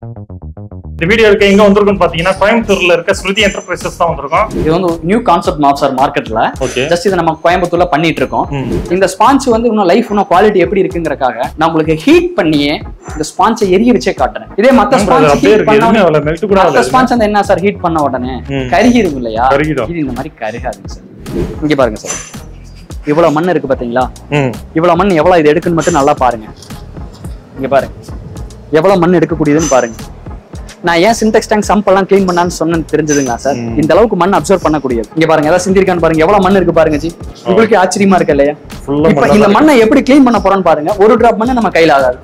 The video is Shruti Enterprises. This is a new concept mops are market. Okay. Just as we the sponge life quality heat the sponge heat. I have syntax tank sample and clean banana. Sir, in the local man absorb Panakuria. Yabaranga Sindikan Barang, Yavaman Barangji, Ubuki Archery Markale. In the Mana, every clean Manaparan Baranga, Uru drop Mana Makaila.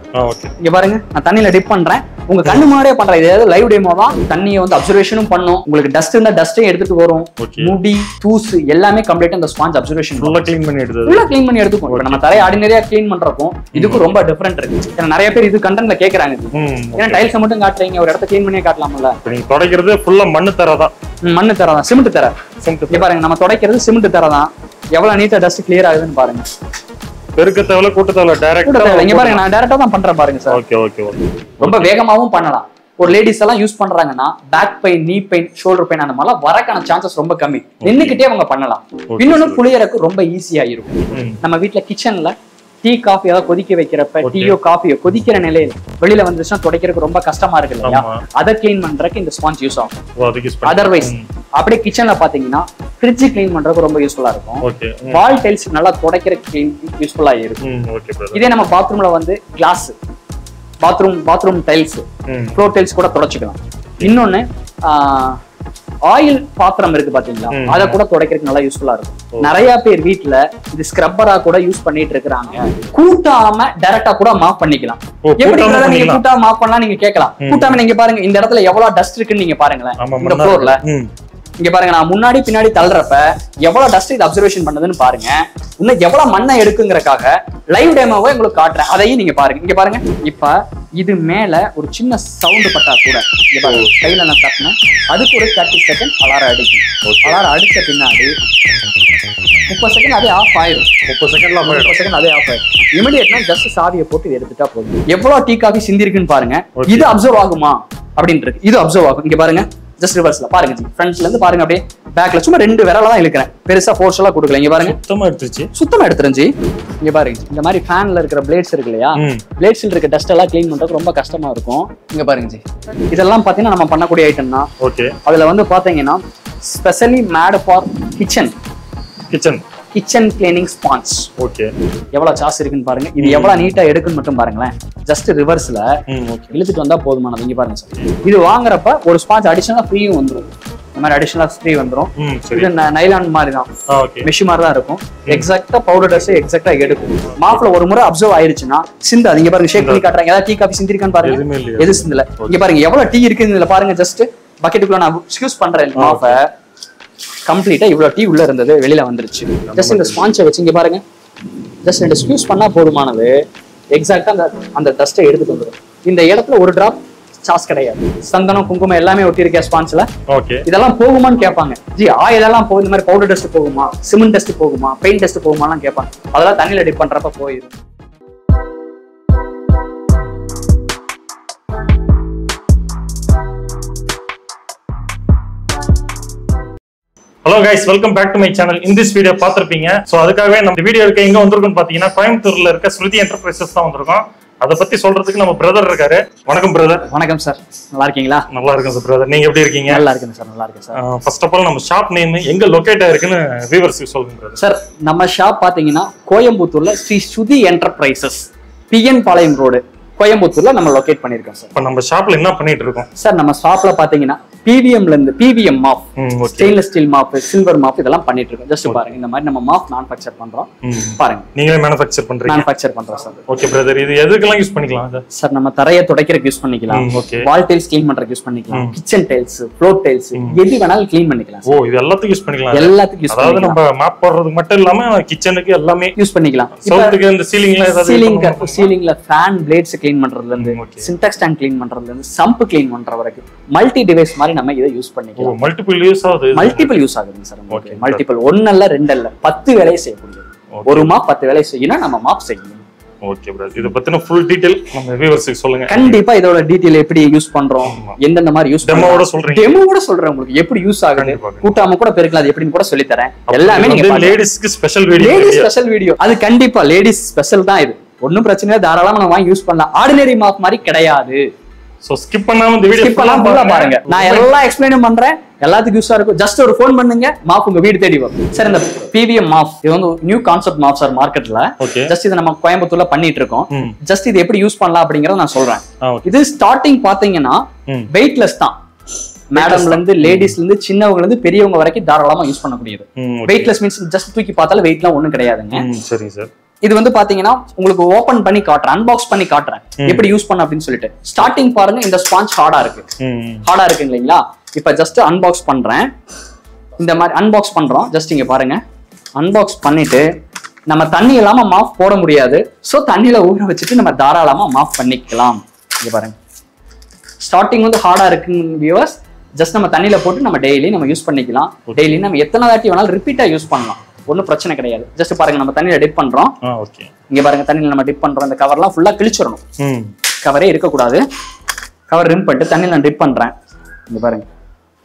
Yabaranga, Nathaniel Dipandra, Unganamare Pandra, live demo, Tani on the observation of Pano, will dust in the dusty editor to go, moody, tooth, yellame complete and the sponge observation. Full clean money. Clean money to go. Natara, ordinary clean Mandrapo, you could rumba different. And Narapa is the content the cake and tile some of the art thing or I product full of Mandatara. Mandatara, Simtara. Simtara. Yavanita does clear iron barns. Percatala Kutala direct. Direct back pain, knee pain, shoulder pain, and Varakana chances rumba coming. We don't fully rumba easy. Namavita kitchen. Tea, coffee, tea or coffee, or other clean mandrak the sponge use of. Otherwise, apne kitchen la pathina, fridge clean mandrak romba useful a irukum. Wall tiles nalla thodaikira clean useful a irukum. Idhe nama bathroom la vande glass, bathroom tiles, floor tiles kuda thodachikalam. Innone oil bathroom irukku pathina adha kuda thodaikirukku nalla useful a irukum nariya per veetla this scrubber ah kuda use pannite irukkranga kootama direct ah kuda mop pannikalam eppadi irundha neenga kootama mop panna neenga kekalam kootama neenga paarenga indha edathila evlo dust irukku neenga parengala indha floor la inge paarenga na munnadi pinadi tallrappa evlo dust idu observation pannadunu paarenga inna evlo manna edukungrakkaga live demo va engalukku kaatren adhai neenga paarenga inge paarenga ipa idu mele oru chinna sound patta kuda inge paarenga kaila na tappna aduk oru 30 second alara adikkum alara adikka pinnadi 30 second adhe off aayidum 30 second adhe off aayidum immediately just saaviya potu edutha podum evlo tea coffee sindirukku paarenga idu observe aguma abindru idu observe agum inge paarenga just reverse la paarenga front la irundhu paarenga abbe back la summa rendu verala dhaan ilukuren perusa force la kodukala inge paarenga suttama eduthirunji inge paarenga indha mari fan la irukra blades irukleya blades la irukra dust alla clean pandradhu romba kashtam irukum inge paarenga idella pathina nama panna kudi item na okay adula vandu pathina specially made for kitchen cleaning sponge okay evlo charge irukku paarenga idu evlo neat ah edukkum mattum paarengala just reverse la ilithittu vanda podumana ninge paarenga sir idu vaangrappa oru sponge additional free vandrum namara additional free vandrum idu nylon mari dhaan mesh mari dhaan irukum exact powder dust exact ah edukkum mop la oru mura observe aayiruchina sindha ninge paarenga shake panni kaatrenga edha tea coffee sindirukkan paarenga edhu sindala inge paarenga evlo tea irukku la paarenga just bucket ku na excuse pandren mop ah complete tea ulla irundhathu velila vandiruchu just indha sponge vechinga parunga just indha squeeze panna podumanadhu exact andha dust ah eduthu kondurum indha edathula oru drop sauce kedaiyadhu sandana kunguma ellame otti irukka sponge la okay idella poguma nu kepanga ji idella po indha mari powder dust poguma cement dust poguma paint dust poguma la kepanga adala thannila dip pandrappa poirum. Hello guys, welcome back to my channel. In this video, so adukave nam video irukka inga vandirukkom pathina Coimbatore la irukka Shruti Enterprises la vandirukkom. Adha patti solradhukku nam brother irukkaru. Vanakkam brother. Vanakkam sir. Nalla irukingala? Nalla irukken sir brother. Neenga eppadi irukkinga? Nalla irukken sir. Nalla irukken sir. First of all, nam shop name enga locate irukku nu viewers ku solunga brother. Sir, nama shop pathina Coimbatore la Sri Shruti Enterprises, PN Palayam Road, Coimbatore la nam locate pannirukkom sir. Appo nam shop la enna pannittu irukkom? Sir, nama shop la pathina PVM lende PVM mop, stainless steel mop, silver mop idalam panniterukku just parunga indha mari nama mop manufacture pandrom parunga neengaley manufacture pandra sir. Okay brother, idu edukala use pannikalam sir? Sir, nama taraiya thodaikirukku use pannikalam, wall tiles clean pandrakku use pannikalam, kitchen tiles, floor tiles edhu venal clean pannikalam. Oh, idu ellathukku use pannikalam? Ellathukku use pannikalam. Adha nama mop podradhukku mattum illama kitchen ku ellame use pannikalam. Southukku indha ceiling la edha ceiling la fan blades clean pandradhula irundhu syntax tank clean pandradhula irundhu sump clean pandra varaikku multi device mari use பண்ணிக்கலாம். Multiple use ஆகுது. Multiple use ஆகுது sir. Okay. Multiple 1 அல்ல 2 அல்ல 10 வேளை செய்ய முடியும். ஒரு mop 10 வேளை செய்யினா நம்ம மாப் செய்யணும். Okay, brother. This is the full detail. Viewers, detail use use demo demo ladies special ordinary mop. So skip the video. Skip I explain just a phone mop sir, the PVM mop. This new concept mops are market okay. Just this just use this is starting weightless madam ladies weightless means just weight la. If you open it, unbox it, use it. Starting, the sponge is hard. Now, just unbox it. Unbox it, just unbox it. We can't mop it. So, we can mop it. Starting is hard, viewers. Just use it daily. Repeat use it. Just to dip on wrong. Okay. Dip on the cover full of culture. Cover a cover rim, but and dip on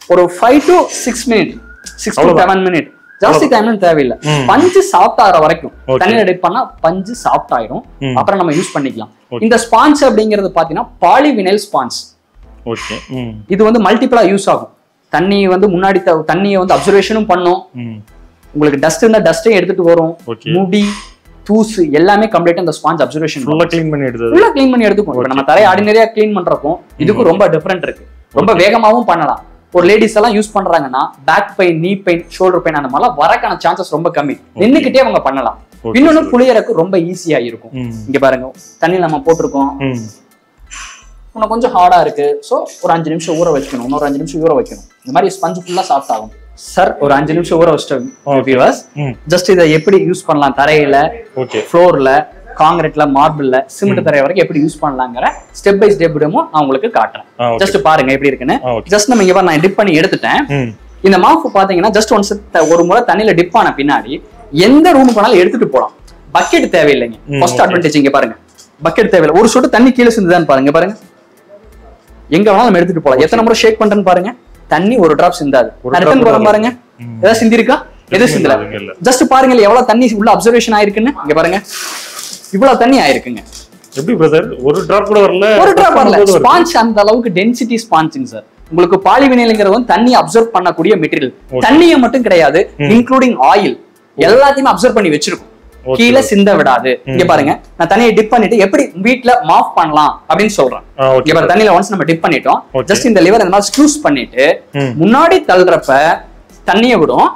for 5 to 6 minutes, 6 to 7 minutes. Just the time punch is soft punch is soft use in the sponge polyvinyl sponge. Okay. This is multiple use of observation. Dust in the dust, okay. Moody, tooth, yellow, complete and the sponge observation. Full clean money. Full clean money. Ordinary clean money. This is different. Romba ladies use back pain, knee pain, shoulder pain, and chances are coming. Romba easy. So, sponge sir, Orangelim show just use okay. Floor la, concrete la, marble la, cement use step by step just just dip in the mouth just once dip on pinadi. Yenda room panala bucket first advantage bucket one shake தண்ணி ஒரு drops இந்தாது அர்த்தம் போற பாருங்க ஏதா சிந்திருக்கா எது சிந்தல just பாருங்க எவ்வளவு தண்ணி உள்ள அப்சர்வேஷன் ஆயிருக்குன்னு இங்க பாருங்க இவ்வளவு தண்ணி ஆயிருக்குங்க எப்படி பிரதர் ஒரு டிராப் கூட வரல ஒரு டிராப் வரல ஸ்பாஞ்ச் அந்த அளவுக்கு டென்சிட்டி ஸ்பாஞ்சிங் சார் உங்களுக்கு பாலிவினைல்ங்கறது தண்ணி அப்சர்வ் பண்ணக்கூடிய மெட்டீரியல் தண்ணியே மட்டும் கிடையாது இன்க்ளூடிங் ஆயில் எல்லாத்தையும் அப்சர்வ் பண்ணி வெச்சிருக்கும் கீழ சிந்த விடாது இங்க பாருங்க நான் தண்ணியை டிப் பண்ணிட்டு எப்படி வீட்ல மாஃப் பண்ணலாம் அப்படினு சொல்றேன் இங்க பாருங்க தண்ணில once நம்ம டிப் பண்ணிட்டோம் just இந்த லிவர் அந்த மாதிரி ஸ்க்ரூஸ் பண்ணிட்டு முன்னாடி தள்ளறப்ப தண்ணியை விடும்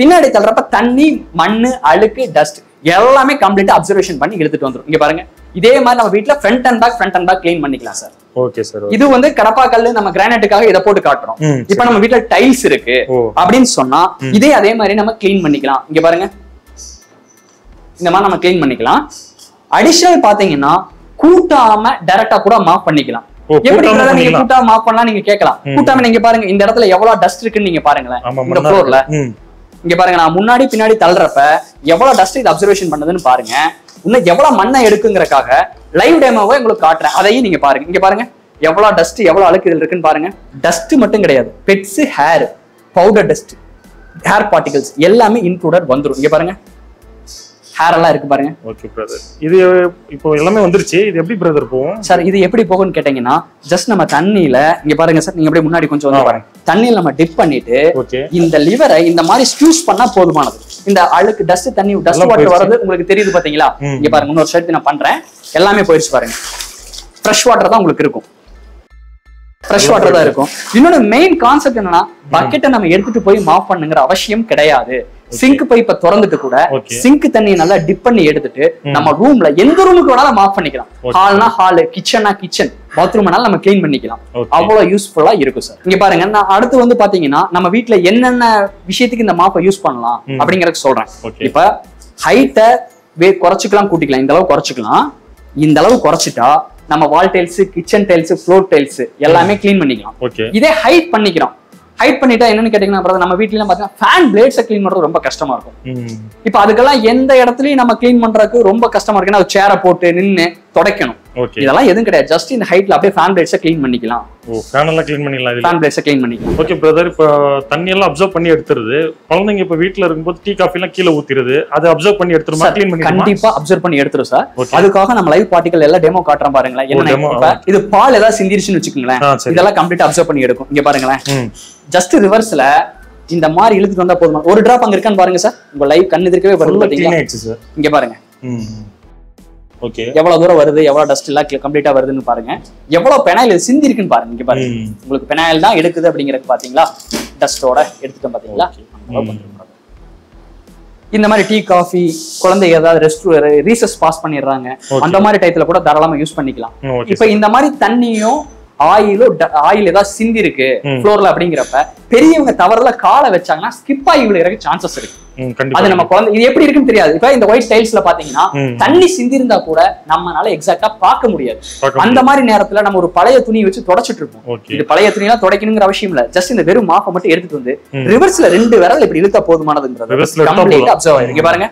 பின்னாடி தள்ளறப்ப தண்ணி மண்ணு அழுக்கு டஸ்ட் எல்லாமே கம்ப்ளீட்டா அப்சர்வேஷன் பண்ணி எடுத்துட்டு வந்துரும் இங்க பாருங்க இதே மாதிரி நம்ம வீட்ல ஃப்ரண்ட் அண்ட் பேக் க்ளீன் பண்ணிக்கலாம் சார் ஓகே சார் இது வந்து கடப்பா கல்லு நம்ம கிரானைட்டுக்காக இத போட்டு காட்றோம் இப்போ நம்ம வீட்ல டைல்ஸ் இருக்கு அப்படினு சொன்னா இதே அதே மாதிரி நம்ம க்ளீன் பண்ணிக்கலாம் இங்க பாருங்க இந்த மாதிரி நம்ம க்ளீன் பண்ணிக்கலாம் அடிஷனல் பாத்தீங்கன்னா கூட்டாம டைரக்டா கூட மாப் பண்ணிக்கலாம் எப்படி கூட நீங்க கூட்டா மாப் பண்ணலாம் நீங்க கேக்கலாம் கூட்டாம நீங்க பாருங்க இந்த இடத்துல எவ்வளவு டஸ்ட் இருக்குன்னு நீங்க பாருங்களே இந்த ஃப்ளோர்ல இங்க பாருங்க நான் முன்னாடி பின்னாடி தள்ளறப்ப எவ்வளவு டஸ்ட் இது அப்சர்வேஷன் பண்ணதுன்னு பாருங்க இன்னும் எவ்வளவு மண்ணை எடுக்குங்கறதுக்காக லைவ் டெமோவை உங்களுக்கு காட்றேன் அதையும் நீங்க பாருங்க இங்க பாருங்க எவ்வளவு டஸ்ட் எவ்வளவு அழுக்கு இதுல இருக்குன்னு பாருங்க டஸ்ட் மட்டும் கிடையாது pets hair powder dust hair particles எல்லாமே இன்க்ளூடட் வந்துரும் இங்க பாருங்க ஹேரலா இருக்கு பாருங்க ஓகே பிரதர் இது இப்போ எல்லாமே வந்துருச்சு இது எப்படி பிரதர் போவும் சார் இது எப்படி போகும்னு கேட்டிங்கனா ஜஸ்ட் நம்ம தண்ணில இங்க பாருங்க சார் நீங்க அப்படியே முன்னாடி கொஞ்சம் வந்து பாருங்க தண்ணில நம்ம டிப் பண்ணிட்டு இந்த லிவரை இந்த மாதிரி ஸ்க்யூஸ் பண்ணா போதுமானது இந்த அழுக்கு டஸ்ட் தண்ணி டஸ்ட் வாட்டர் வரது உங்களுக்கு தெரியுது பாத்தீங்களா இங்க பாருங்க இன்னொரு ஷேட் நான் பண்றேன் எல்லாமே போயிடுச்சு பாருங்க ஃப்ரெஷ் வாட்டர் தான் உங்களுக்கு இருக்கும் ஃப்ரெஷ் வாட்டர் தான் இருக்கும் இன்னொரு மெயின் கான்செப்ட் என்னன்னா பக்கெட்டை நம்ம எடுத்துட்டு போய் மாப் பண்ணுங்கற அவசியம் கிடையாது சிங்க் பைப்பை திறந்துட்டு கூட சிங்க் தண்ணியை நல்லா டிப் பண்ணி எடுத்துட்டு நம்ம ரூம்ல எந்த ரூமுக்கு வேணாலும் மாப் பண்ணிக்கலாம் ஹால்னா ஹால் கிச்சன்னா கிச்சன் பாத்ரூம்னால நம்ம க்ளீன் பண்ணிக்கலாம் அவ்வளவு யூஸ்ஃபுல்லா இருக்கும் சார் இங்க பாருங்க நான் அடுத்து வந்து பாத்தீங்கன்னா நம்ம வீட்ல என்னென்ன விஷயத்துக்கு இந்த மாப்பை யூஸ் பண்ணலாம் அப்படிங்கறத சொல்றேன் இப்ப ஹைட்டை குறைச்சுக்கலாம் கூட்டிக்கலாம் இந்த அளவு குறைச்சுக்கலாம் இந்த அளவு குறைச்சிட்டா நம்ம wall tiles kitchen tiles floor tiles எல்லாமே க்ளீன் பண்ணிக்கலாம் இதே ஹைட் பண்ணிக்கிறோம் hide பண்ணிட்டா என்னன்னு கேட்டிங்கனா brother நம்ம வீட்ல எல்லாம் பார்த்தா ஃபேன் பிளேட்ஸ் க்ளீன் பண்றது ரொம்ப கஷ்டமா இருக்கும். இப்போ அதுக்கெல்லாம் எந்த இடத்துலயும் நம்ம க்ளீன் பண்றதுக்கு ரொம்ப கஷ்டமா இருக்குனா ஒரு சேரை போட்டு நின்னு தொடக்கணும். இதெல்லாம் எதுவும் கிடையாது. ஜஸ்ட் இந்த ஹைட்ல அப்படியே ஃபேன் பிளேட்ஸ் க்ளீன் பண்ணிக்கலாம். ஓ ஃபேன் எல்லாம் க்ளீன் பண்ணிக்கலாம் இதுல. ஃபேன் பிளேட்ஸ் க்ளீன் பண்ணிக்கலாம். ஓகே பிரதர் இப்போ தண்ணி எல்லாம் அப்சார்ப் பண்ணி எடுத்துறது. குழந்தைங்க இப்போ வீட்ல இருக்கும்போது டீ காபி எல்லாம் கீழ ஊத்திறது. அது அப்சார்ப் பண்ணி எடுத்துறமா க்ளீன் பண்ணி கண்டிப்பா அப்சார்ப் பண்ணி எடுத்துறோம் சார். அதுக்காக நம்ம லைவ் பார்ட்டிகல் எல்லாம் டெமோ காட்றோம் பாருங்களே. என்ன இது பால் ஏதாவது சிந்திருச்சுன்னு வெச்சுக்கங்களே. இதெல்லாம் கம்ப்ளீட் அப்சார்ப் பண்ணி எடுக்கும். இங்க பாருங்களே. ஜஸ்ட் ரிவர்ஸ்ல இந்த மாதிரி இழுத்துட்டு வந்தா போதுமா? ஒரு டிராப் அங்க இருக்கான்னு பாருங்க சார். உங்க லைவ் கண் எதிர்க்கவே வருது பாத்தீங்களா? இங்க பாருங்க. ஓகே எவ்வளவு தூரம் வருது, எவ்வளவு டஸ்ட் எல்லாம் கம்ப்ளீட்டா வருதுன்னு பாருங்க. எவ்வளவு பெனாயில் சிந்தி இருக்குன்னு பாருங்க. இங்க பாருங்க உங்களுக்கு பெனாயில் தான் எடுக்குது அப்படிங்கறது பாத்தீங்களா? டஸ்டோட எடுத்துட்டோம் பாத்தீங்களா? இந்த மாதிரி டீ காஃபி குழந்தை ஏதாவது ரெஸ்ட் ரீசஸ் பாஸ் பண்ணிடுறாங்க அந்த மாதிரி டைத்துல கூட தாராளமா யூஸ் பண்ணிக்கலாம். இப்ப இந்த மாதிரி தண்ணியும் ஆயிலோ ஆயில் ஏதாவது சிந்தி இருக்கு ஃப்ளோர்ல அப்படிங்கிறப்ப பெரியவங்க தவறுல காலை வச்சாங்கன்னா ஸ்கிப் ஆகி விழுகிற சான்சஸ் இருக்கு. அது நம்ம குழந்தை இது எப்படி இருக்குன்னு தெரியாது. இப்ப இந்த ஒயிட் டைல்ஸ்ல பாத்தீங்கன்னா தண்ணி சிந்திருந்தா கூட நம்மளால எக்ஸாக்டா பாக்க முடியாது. அந்த மாதிரி நேரத்துல நம்ம ஒரு பழைய துணி வச்சு தொடச்சிட்டு இருப்போம். இது பழைய துணி எல்லாம் தொடக்கணுங்கிற அவசியம் இல்ல. ஜஸ்ட் இந்த வெறும் மாப்பை மட்டும் எடுத்துட்டு வந்து ரிவர்ஸ்ல ரெண்டு விரல் இப்படி இழுத்தா போதுமானதுங்கிறது கம்ப்ளீட்டா அப்சர்வ் ஆயிருக்கு. பாருங்க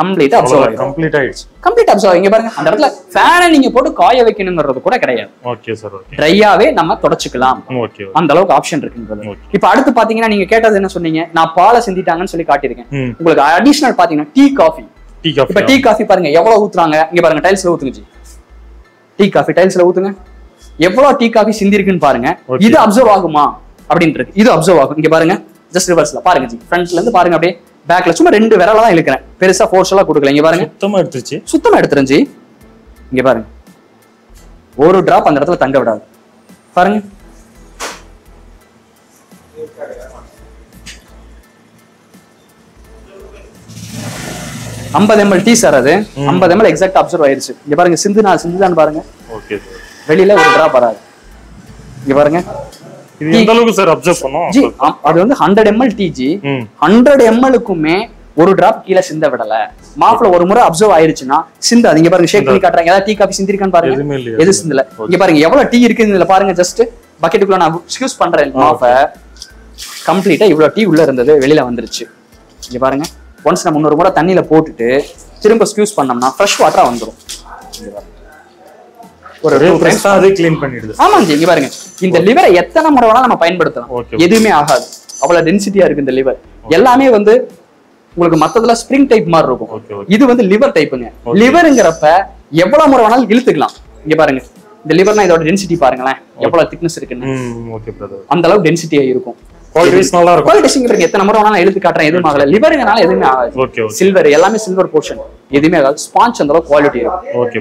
கம்ப்ளீட்டா அப்சர்வ் ஆயிருக்கு. கம்ப்ளீட் ஆயிடுச்சு. கம்ப்ளீட் அப்சர்வ் ஆயிங்க பாருங்க. அந்த இடத்துல ஃபேனை நீங்க போட்டு காய வைக்கணும்ங்கிறது கூட கிடையாது. Okay sir. ஓகே ட்ரையாவே நம்ம தொடச்சுக்கலாம். ஓகே அந்த அளவுக்கு ஆப்ஷன் இருக்குங்கிறது. இப்போ அடுத்து பாத்தீங்கன்னா நீங்க கேட்டது என்ன சொன்னீங்க? நான் பாலை சிந்திட்டாங்கன்னு சொல்லி காட்டியிருக்கேன். உங்களுக்கு அடிஷனல் பாத்தீங்கன்னா டீ காஃபி இப்போ டீ காஃபி பாருங்க எவ்வளவு ஊத்துறாங்க. இங்க பாருங்க டைல்ஸ்ல ஊத்துங்க. டீ காஃபி டைல்ஸ்ல ஊத்துங்க. எவ்வளவு டீ காஃபி சிந்திருக்குன்னு பாருங்க. இது அப்சர்வ் ஆகுமா அப்படின்றது. இது அப்சர்வ் ஆகும். இங்க பாருங்க ஜஸ்ட் ரிவர்ஸ்ல பாருங்க. ஃப்ரண்ட்ல இருந்து பாருங்க அப்படியே. பேக்ல சும்மா ரெண்டு விரல தான் இழுக்கிறேன். பெருசா ஃபோர்ஸ் எல்லாம் கொடுக்கல. இங்க பாருங்க சுத்தமா எடுத்துருச்சு. இங்க பாருங்க ஒரு டிராப் அந்த இடத்துல தங்க விடாது. பாருங்க ஐம்பது எம்எல் டீ சார். அது 50 ml எக்ஸாக்ட் அப்சர்வ் ஆயிருச்சு. இங்க பாருங்க சிந்துதான் பாருங்க. வெளியில ஒரு டிராப் வராது. இங்க பாருங்க ஒரு டிராப் கீழே சிந்த விடல. மாப்ல ஒரு முறை அப்சர்வ் ஆயிருச்சுன்னா சிந்தாதீங்க. பாருங்க ஷேக் பண்ணி காட்டுறாங்க. ஏதாவது டீ காபி சிந்திருக்கான்னு பாருங்க. எது சிந்தல. இங்க பாருங்க எவ்வளவு டீ இருக்கு இதுல பாருங்க. ஜஸ்ட் பக்கெட்டுக்குள்ள நான் எக்ஸ்கியூஸ் பண்றேன். மாப்ப கம்ப்ளீட்டா இவ்வளவு டீ உள்ள இருந்தது வெளியில வந்துருச்சு. இங்க பாருங்க ஒன்ஸ் நம்ம இன்னொரு முறை தண்ணியில போட்டுட்டு திரும்ப எக்ஸ்கியூஸ் பண்ணோம்னா ஃப்ரெஷ் வாட்டரா வந்துடும். ஒரு ரெஃப்ரெஷா அதை க்ளீன் பண்ணிடுது. ஆமாங்க இங்க பாருங்க. இந்த லிவரை எத்தனை முறை வேணா நம்ம பயன்படுத்தலாம். எதுவுமே ஆகாது. அவ்வளவு டென்சிட்டியா இருக்கு இந்த லிவர். எல்லாமே வந்து உங்களுக்கு மத்ததுல ஸ்ப்ரிங் டைப் மாதிரி இருக்கும். இது வந்து லிவர் டைப்புங்க. லிவர்ங்கிறப்ப எவ்வளவு முறை வேணாலும் இழுத்துக்கலாம். இங்க பாருங்க இந்த லிவர்னா இதோட டென்சிட்டி பாருங்களேன் எவ்வளவு திக்னஸ் இருக்குன்னு. அந்த அளவு டென்சிட்டியா இருக்கும். எத்தனை முறை வேணாலும் இழுத்து காட்டுறேன். எதுவும் ஆகல. லிவருங்கனால எதுவுமே ஆகாது. சில்வர் எல்லாமே சில்வர் போர்ஷன். எதுவுமே அதாவது ஸ்பான்ச் அந்த குவாலிட்டி இருக்கும். Okay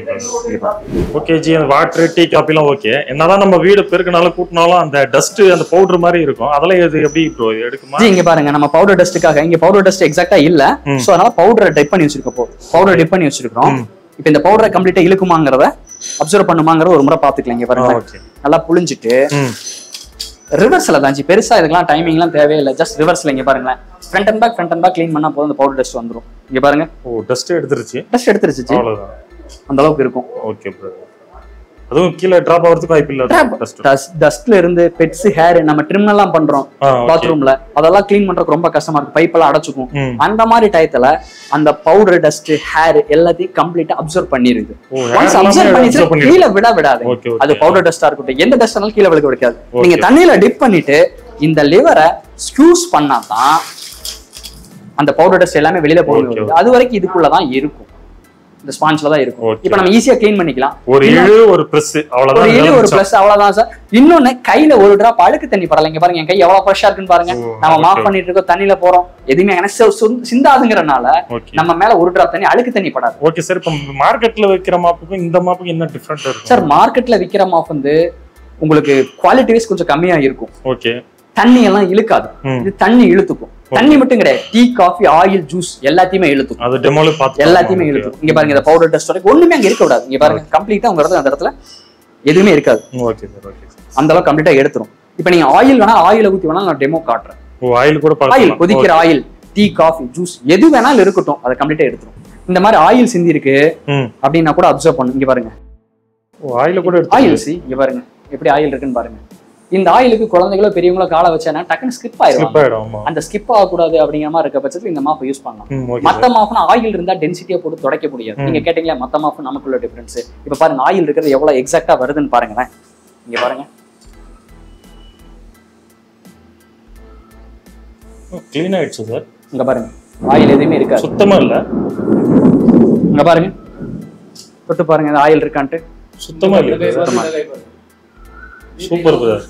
okay ji. Water tea காப்பிலாம் ஓகே. என்னதான் நம்ம வீடு பெருக்கினாலும் கூட்டினாலும் அந்த டஸ்ட் அந்த பவுடர் மாதிரி இருக்கும். அதெல்லாம் இது எப்படி எடுக்குமா? இங்க பாருங்க நம்ம பவுடர் டஸ்ட்டுக்காக இங்க பவுடர் டஸ்ட் எக்ஸாக்டா இல்ல. சோ அதனால பவுடரை டிப் பண்ணி வச்சிருக்கோம். இப்ப இந்த பவுடரை கம்ப்ளீட்டா இழுக்குமாங்கிறத அப்சர்வ் பண்ணுமாங்கறத ஒரு முறை பாத்துக்கலாம். இங்க பாருங்க நல்லா புளிஞ்சிட்டு ரிவர்ஸ்ல தான். பெருசா இதுக்கெல்லாம் டைமிங் எல்லாம் தேவையில்லை. ஜஸ்ட் ரிவர்ஸ்ல இங்க பாருங்களேன். ஃப்ரண்ட் அண்ட் பேக் க்ளீன் பண்ணா போதும். அந்த பவுடர் டஸ்ட் வந்துரும். இங்க பாருங்க ஓ டஸ்ட் எடுத்துருச்சு அவ்வளவுதான். அந்த அளவுக்கு இருக்கும். Okay bro. அதுவும் கீழ டிராப் ஆவறதுக்கு வாய்ப்பு இல்ல. டஸ்ட்ல இருந்து பெட்ஸ் ஹேர் நம்ம ட்ரிம் எல்லாம் பண்றோம் பாத்ரூம்ல. அதெல்லாம் க்ளீன் பண்றதுக்கு ரொம்ப கஷ்டமா இருக்கு. பைப் எல்லாம் அடைச்சுக்கும். அந்த மாதிரி டைத்துல அந்த பவுடர் டஸ்ட் ஹேர் எல்லாத்தையும் கம்ப்ளீட்டா அப்சர்வ் பண்ணிருது. ஒன்ஸ் அப்சர்வ் பண்ணிட்டு கீழ விடாது. அது பவுடர் டஸ்டா இருக்கட்டும் எந்த டஸ்டானாலும் கீழ விழுக வைக்காது. நீங்க தண்ணியில டிப் பண்ணிட்டு இந்த லிவரை ஸ்க்யூஸ் பண்ணாதான் அந்த பவுடர் டஸ்ட் எல்லாமே வெளியில போகுது. அது வரைக்கும் இதுக்குள்ளதான் இருக்கும். இந்த ஸ்பான்ச்ல தான் இருக்கும். இப்ப நம்ம ஈஸியா கிளீன் பண்ணிக்கலாம். ஒரு இழு ஒரு பிரஸ் அவ்வளவுதான் சார். இன்னொன்னு கையில ஒரு டிராப் அழுக்கு தண்ணி பரவாயில்ல. இங்க பாருங்க என் கை எவ்வளவு ஃப்ரெஷ்ஷா இருக்குன்னு பாருங்க. நம்ம மாப் பண்ணிட்டு இருக்கோம் தண்ணியில போறோம். எதுவுமே சிந்தாதுங்கிறனால நம்ம மேல ஒரு டிராப் தண்ணி அழுக்கு தண்ணி படாது. Okay sir. இப்ப மார்க்கெட்ல விக்கிற மாப்புக்கும் இந்த மாப்புக்கும் என்ன டிஃபரன்ஸ் இருக்கு சார்? மார்க்கெட்ல விக்கிற மாப் வந்து உங்களுக்கு குவாலிட்டி வைஸ் கொஞ்சம் கம்மியா இருக்கும். ஓகே தண்ணி எல்லாம் இழுக்காது. இது தண்ணி இழுத்துக்கும். தண்ணி மட்டும் கிடையாது. டீ காஃபி ஆயில் ஜூஸ் எல்லாத்தையுமே இழுத்துக்கும். இங்க பாருங்க இந்த பவுடர் டஸ்ட் வரைக்கும் ஒண்ணுமே அங்க இருக்க கூடாது. இங்க பாருங்க கம்ப்ளீட்டா உங்க அந்த இடத்துல எதுவுமே இருக்காது. அந்த அளவுக்கு கம்ப்ளீட்டா எடுத்துரும். இப்ப நீங்க ஆயில் வேணா ஆயில ஊத்தி வேணா நான் டெமோ காட்டுறேன். ஆயில் கொதிக்கிற ஆயில் டீ காஃபி ஜூஸ் எது வேணாலும் இருக்கட்டும் அதை கம்ப்ளீட்டா எடுத்துரும். இந்த மாதிரி ஆயில் சிந்தி இருக்கு அப்படின்னா கூட அப்சர்வ் பண்ணுங்க. இங்க பாருங்க ஆயில் கூட ஆயில் சி. இங்க பாருங்க எப்படி ஆயில் இருக்குன்னு பாருங்க. இந்த ஆயிலுக்கு குழந்தைகளோ பெரியவங்களோ காலை வச்சானா டக்குன்னு ஸ்கிப் ஆயிடும். அந்த ஸ்கிப் ஆகக்கூடாது அப்படிங்கிற மாதிரி இருக்க பட்சத்தில் இந்த மாஃப் யூஸ் பண்ணலாம். மத்த மாஃப்னா ஆயில் இருந்தா டென்சிட்டியா போட்டு துடைக்க முடியாது. நீங்க கேட்டீங்களா மத்த மாஃப் நமக்குள்ள டிஃபரன்ஸ். இப்ப பாருங்க ஆயில் இருக்கிறது எவ்வளவு எக்ஸாக்டா வருதுன்னு பாருங்களேன். இங்க பாருங்க கிளீன் ஆயிடுச்சு சார். இங்க பாருங்க ஆயில் எதுவுமே இருக்காது, சுத்தமா இல்ல. இங்க பாருங்க தொட்டு பாருங்க இந்த ஆயில் இருக்கான்ட்டு சுத்தமா இல்ல. சுத்தமா சூப்பர் பிரதர்.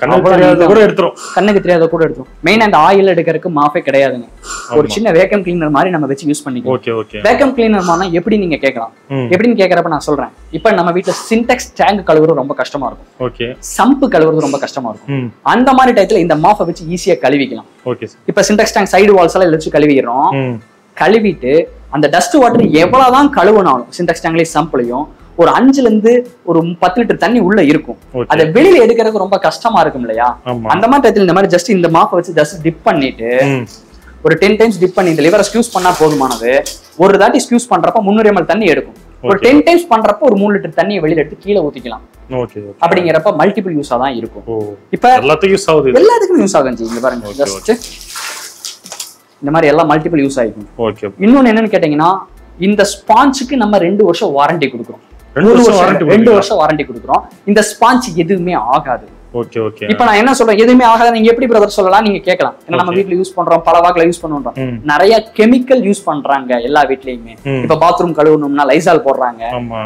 கண்ணுக்கு தெரியாத கூட எடுத்துரும். மெயினா இந்த ஆயில் எடுக்கிறதுக்கு மாஃபே கிடையாதுங்க. ஒரு சின்ன வேக்கம் கிளீனர் மாதிரி நம்ம வச்சு யூஸ் பண்ணிக்கலாம். Okay okay. வேக்கம் கிளீனர் மானா எப்படி நீங்க கேட்கலாம். எப்படின்னு கேக்குறப்ப நான் சொல்றேன். இப்போ நம்ம வீட்ல சின்டெக்ஸ் டேங்க் கழுவுறது ரொம்ப கஷ்டமா இருக்கும். ஓகே. சம்ப் கழுவுறது ரொம்ப கஷ்டமா இருக்கும். அந்த மாதிரி டைத்துல இந்த மாஃபை வச்சு ஈஸியா கழுவிக்கலாம். Okay sir. இப்போ சின்டெக்ஸ் டேங்க் சைடு வால்ஸ் எல்லாம் எல்லாம் கழுவிடுறோம். கழுவிட்டு அந்த டஸ்ட் வாட்டர் எவ்வளவுதான் கழுவுனாலும் சின்டெக்ஸ் டேங்க்லயும் சம்ப்லயும் ஒரு 5ல இருந்து ஒரு 10 லிட்டர் தண்ணி உள்ள இருக்கும். அதை வெளியில எடுக்கிறதுக்கு ரொம்ப கஷ்டமா இருக்கும் இல்லையா? அந்த மாதிரி டைத்துல இந்த மாதிரி ஜஸ்ட் இந்த மாப்பை வச்சு ஜஸ்ட் டிப் பண்ணிட்டு ஒரு 10 டைம்ஸ் டிப் பண்ணி இந்த லிவரை ஸ்க்யூஸ் பண்ணா போதுமானது. ஒரு தாட்டி ஸ்க்யூஸ் பண்றப்ப 300 ml தண்ணி எடுக்கும். ஒரு 10 டைம்ஸ் பண்றப்ப ஒரு 3 லிட்டர் தண்ணியை வெளியில எடுத்து கீழே ஊத்திக்கலாம். அப்படிங்கிறப்ப மல்டிபிள் யூஸா தான் இருக்கும். இப்ப எல்லாத்துக்கும் யூஸ் ஆகுது. இங்க பாருங்க ஜஸ்ட் இந்த மாதிரி எல்லாம் மல்டிபிள் யூஸ் ஆயிக்கும். இன்னொன்னு என்னன்னு கேட்டீங்கன்னா இந்த ஸ்பாஞ்சுக்கு நம்ம 2 வருஷம் வாரண்டி கொடுக்குறோம். 2 வருஷம் வாரண்டி கொடுக்குறோம். இந்த ஸ்பாஞ்ச் எதுவுமே ஆகாது. Okay okay. இப்போ நான் என்ன சொல்றேன் எதுவுமே ஆகாது நீங்க எப்படி பிரதர் சொல்லலாம் நீங்க கேட்கலாம். ஏன்னா நம்ம வீட்ல யூஸ் பண்றோம், பல வகையில யூஸ் பண்றோம். நிறைய கெமிக்கல் யூஸ் பண்றாங்க எல்லா வீட்லயுமே. இப்ப பாத்ரூம் கழுவணும்னா லைசால் போடுறாங்க,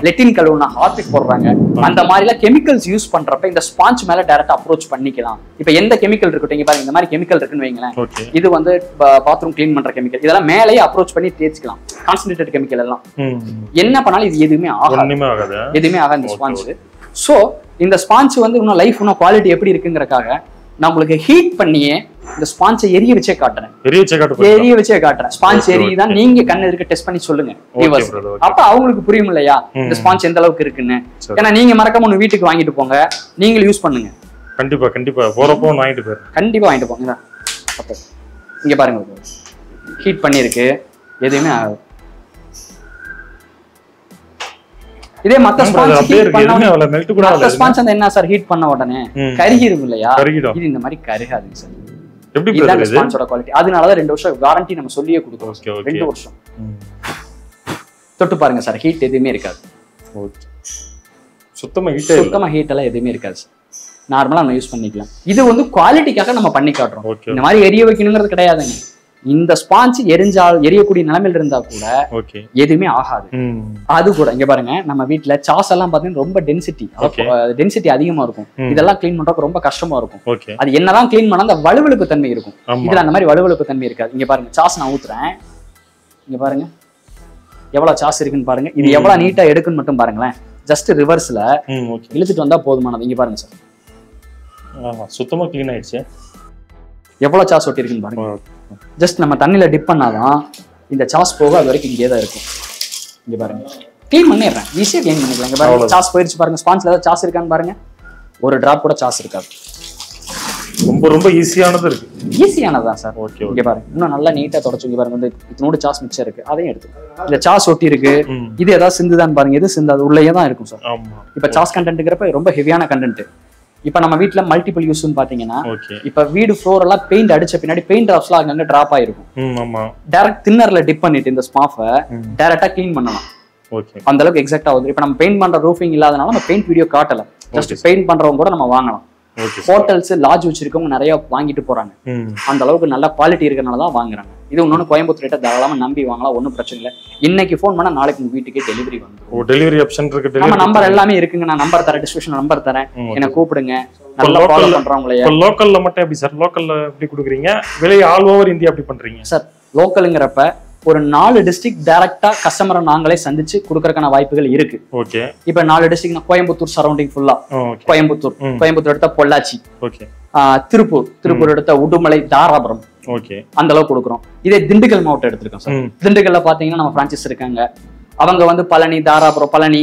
லெட்டின் கழுவணும்னா ஹார்பிக் போடுறாங்க. அந்த மாதிரி எல்லாம் கெமிக்கல்ஸ் யூஸ் பண்றப்ப இந்த ஸ்பாஞ்ச் மேல டைரக்ட் அப்ரோச் பண்ணிக்கலாம். இப்ப எந்த கெமிக்கல் இருக்கட்டும் பாருங்க இந்த மாதிரி கெமிக்கல் இருக்குன்னு வைங்களேன். இது வந்து பாத்ரூம் கிளீன் பண்ற கெமிக்கல். இதெல்லாம் மேலேயே அப்ரோச் பண்ணி தேய்ச்சிக்கலாம். கான்சன்ட்ரேட்டட் கெமிக்கல் எல்லாம் என்ன பண்ணாலும் இது எதுவுமே ஆகாது. எதுவுமே ஆகாது இந்த ஸ்பாஞ்ச். சோ இந்த ஸ்பான்ச் வந்து இன்னும் லைஃப் இன்னும் குவாலிட்டி எப்படி இருக்குங்கிறக்காக நான் உங்களுக்கு ஹீட் பண்ணியே இந்த ஸ்பான்சை எரிய வச்சே காட்டுறேன். எரிய வச்சே காட்டுறேன். ஸ்பான்ச் எரிதான் நீங்க கண்ணு இருக்க டெஸ்ட் பண்ணி சொல்லுங்க. அப்ப அவங்களுக்கு புரியும் இல்லையா இந்த ஸ்பான்ச் எந்த அளவுக்கு இருக்குன்னு. ஏன்னா நீங்க மறக்காம ஒண்ணு வீட்டுக்கு வாங்கிட்டு போங்க, நீங்களும் யூஸ் பண்ணுங்க. கண்டிப்பா கண்டிப்பா போறப்போ கண்டிப்பா வாங்கிட்டு போங்க. இங்க பாருங்க ஹீட் பண்ணிருக்கு, எதுவுமே ஆகாது. இதே மத்த ஸ்பான்ச் அந்த என்ன சார் ஹீட் பண்ண உடனே கருகிரும் இல்லையா? இது இந்த மாதிரி கருகாது சார். இதுதான் ஸ்பான்ச்சோட குவாலிட்டி. அதனாலதான் 2 வருஷம் வாரண்டி நம்ம சொல்லியே கொடுக்குறோம். 2 வருஷம். தொட்டு பாருங்க சார் ஹீட் எதுவுமே இருக்காது. சுத்தமா ஹீட் எல்லாம் எதுவுமே இருக்காது. நார்மலா நம்ம யூஸ் பண்ணிக்கலாம். இது வந்து குவாலிட்டிக்காக நம்ம பண்ணி காட்டுறோம். இந்த மாதிரி எரிய வைக்கணுங்கிறது கிடையாதுங்க. இந்த ஸ்பான்ச் எரிஞ்சால் எரியக்கூடிய நிலைமையில இருந்தா கூட எதுவுமே ஆகாது. அது கூட இங்க பாருங்க நம்ம வீட்டுல சாஸ் எல்லாம் பாத்தீங்கன்னா ரொம்ப டென்சிட்டி அதிகமா இருக்கும். இதெல்லாம் கிளீன் பண்றதுக்கு ரொம்ப கஷ்டமா இருக்கும். அது என்னதான் கிளீன் பண்ணா அந்த வலுவழுப்பு தன்மை இருக்கும். இதுல அந்த மாதிரி வலுவழுப்பு தன்மை இருக்காது. இங்க பாருங்க சாஸ் நான் ஊத்துறேன். இங்க பாருங்க எவ்வளவு சாஸ் இருக்குன்னு பாருங்க. இது எவ்வளவு நீட்டா எடுக்குன்னு மட்டும் பாருங்களேன். ஜஸ்ட் ரிவர்ஸ்ல இழுத்துட்டு வந்தா போதுமானது. இங்க பாருங்க சார் சுத்தமா கிளீன் ஆயிடுச்சு. எவ்வளவு சாஸ் ஒட்டி இருக்குன்னு பாருங்க. ஜஸ்ட் நம்ம தண்ணியில டிப் பண்ணாதான் இந்த சாஸ் போக அது வரைக்கும் இங்கே தான் இருக்கும். இங்க பாருங்க கிளீன் பண்ணிடுறேன், ஈஸியா கிளீன் பண்ணிக்கலாம். இங்க பாருங்க சாஸ் போயிடுச்சு பாருங்க. ஸ்பான்ஸ்ல ஏதாவது சாஸ் இருக்கான்னு பாருங்க. ஒரு டிராப் கூட சாஸ் இருக்காது. ரொம்ப ரொம்ப ஈஸியானது இருக்கு. ஈஸியானதான் சார். ஓகே இங்க பாருங்க இன்னும் நல்லா நீட்டா தொடச்சு. இங்க பாருங்க இத்தனோடு சாஸ் மிச்சம் இருக்கு, அதையும் எடுத்துக்கோங்க. இந்த சாஸ் ஒட்டி இருக்கு, இது ஏதாவது சிந்துதான் பாருங்க. எது சிந்தாது உள்ளேயே தான் இருக்கும் சார். இப்ப சாஸ் கண்டென்ட்ங்கிறப்ப ரொம்ப ஹெவியான கண்டென்ட். இப்ப நம்ம வீட்டுல மல்டிபிள் யூஸ் பாத்தீங்கன்னா இப்ப வீடு ஃபுளோர் எல்லாம் பெயிண்ட் அடிச்ச பின்னாடி பெயிண்ட் டிராப்ஸ் எல்லாம் அங்க டிராப் ஆயிருக்கும். டைரக்ட் தின்னர்ல டிப் பண்ணிட்டு இந்த ஸ்பாஃபை டைரக்டா கிளீன் பண்ணலாம். அந்த அளவுக்கு எக்ஸாக்டா வந்து இப்ப நம்ம பெயிண்ட் பண்ற ரூஃபிங் இல்லாதனால நம்ம பெயிண்ட் வீடியோ காட்டல. ஜஸ்ட் பெயிண்ட் பண்றவங்க கூட நம்ம வாங்கலாம். ஹோட்டல்ஸ் லாட்ஜ் வச்சிருக்கவங்க நிறைய வாங்கிட்டு போறாங்க. அந்த அளவுக்கு நல்ல குவாலிட்டி இருக்கிறனாலதான் வாங்குறாங்க. இது இன்னொன்னு கோயம்புத்தூர் ரேட்டை தாராளமா நம்பி வாங்கலாம். ஒன்னும் பிரச்சனை இல்லை. இன்னைக்கு ஃபோன் பண்ணா நாளைக்கு உங்க வீட்டுக்கே டெலிவரி வந்து டெலிவரி ஆப்ஷன் இருக்கு. நம்ம நம்பர் எல்லாமே இருக்குங்க. நான் நம்பர் தரேன், டிஸ்கிரிப்ஷன் நம்பர் தரேன், என்ன கூப்பிடுங்க. நல்லா ஃபாலோ பண்றவங்களே லோக்கல்ல மட்டும் எப்படி சார் லோக்கல்ல எப்படி கொடுக்குறீங்க விலை? ஆல் ஓவர் இந்தியா அப்படி பண்றீங்க சார். லோக்கலுங்கிறப்ப ஒரு 4 டிஸ்ட்ரிக்ட் டைரக்டா கஸ்டமரை நாங்களே சந்திச்சு கொடுக்கறதுக்கான வாய்ப்புகள் இருக்கு. ஓகே. இப்ப 4 டிஸ்ட்ரிக்ட்னா கோயம்புத்தூர் சரௌண்டிங் ஃபுல்லா. கோயம்புத்தூர் எடுத்த பொள்ளாச்சி, திருப்பூர் எடுத்த உடுமலை, தாராபுரம், அந்த அளவுக்கு கொடுக்குறோம். இதே திண்டுக்கல் மாவட்டம் எடுத்திருக்கோம் சார். திண்டுக்கல்ல பாத்தீங்கன்னா நம்ம பிரான்சஸ் இருக்காங்க. அவங்க வந்து பழனி, தாராபுரம், பழனி,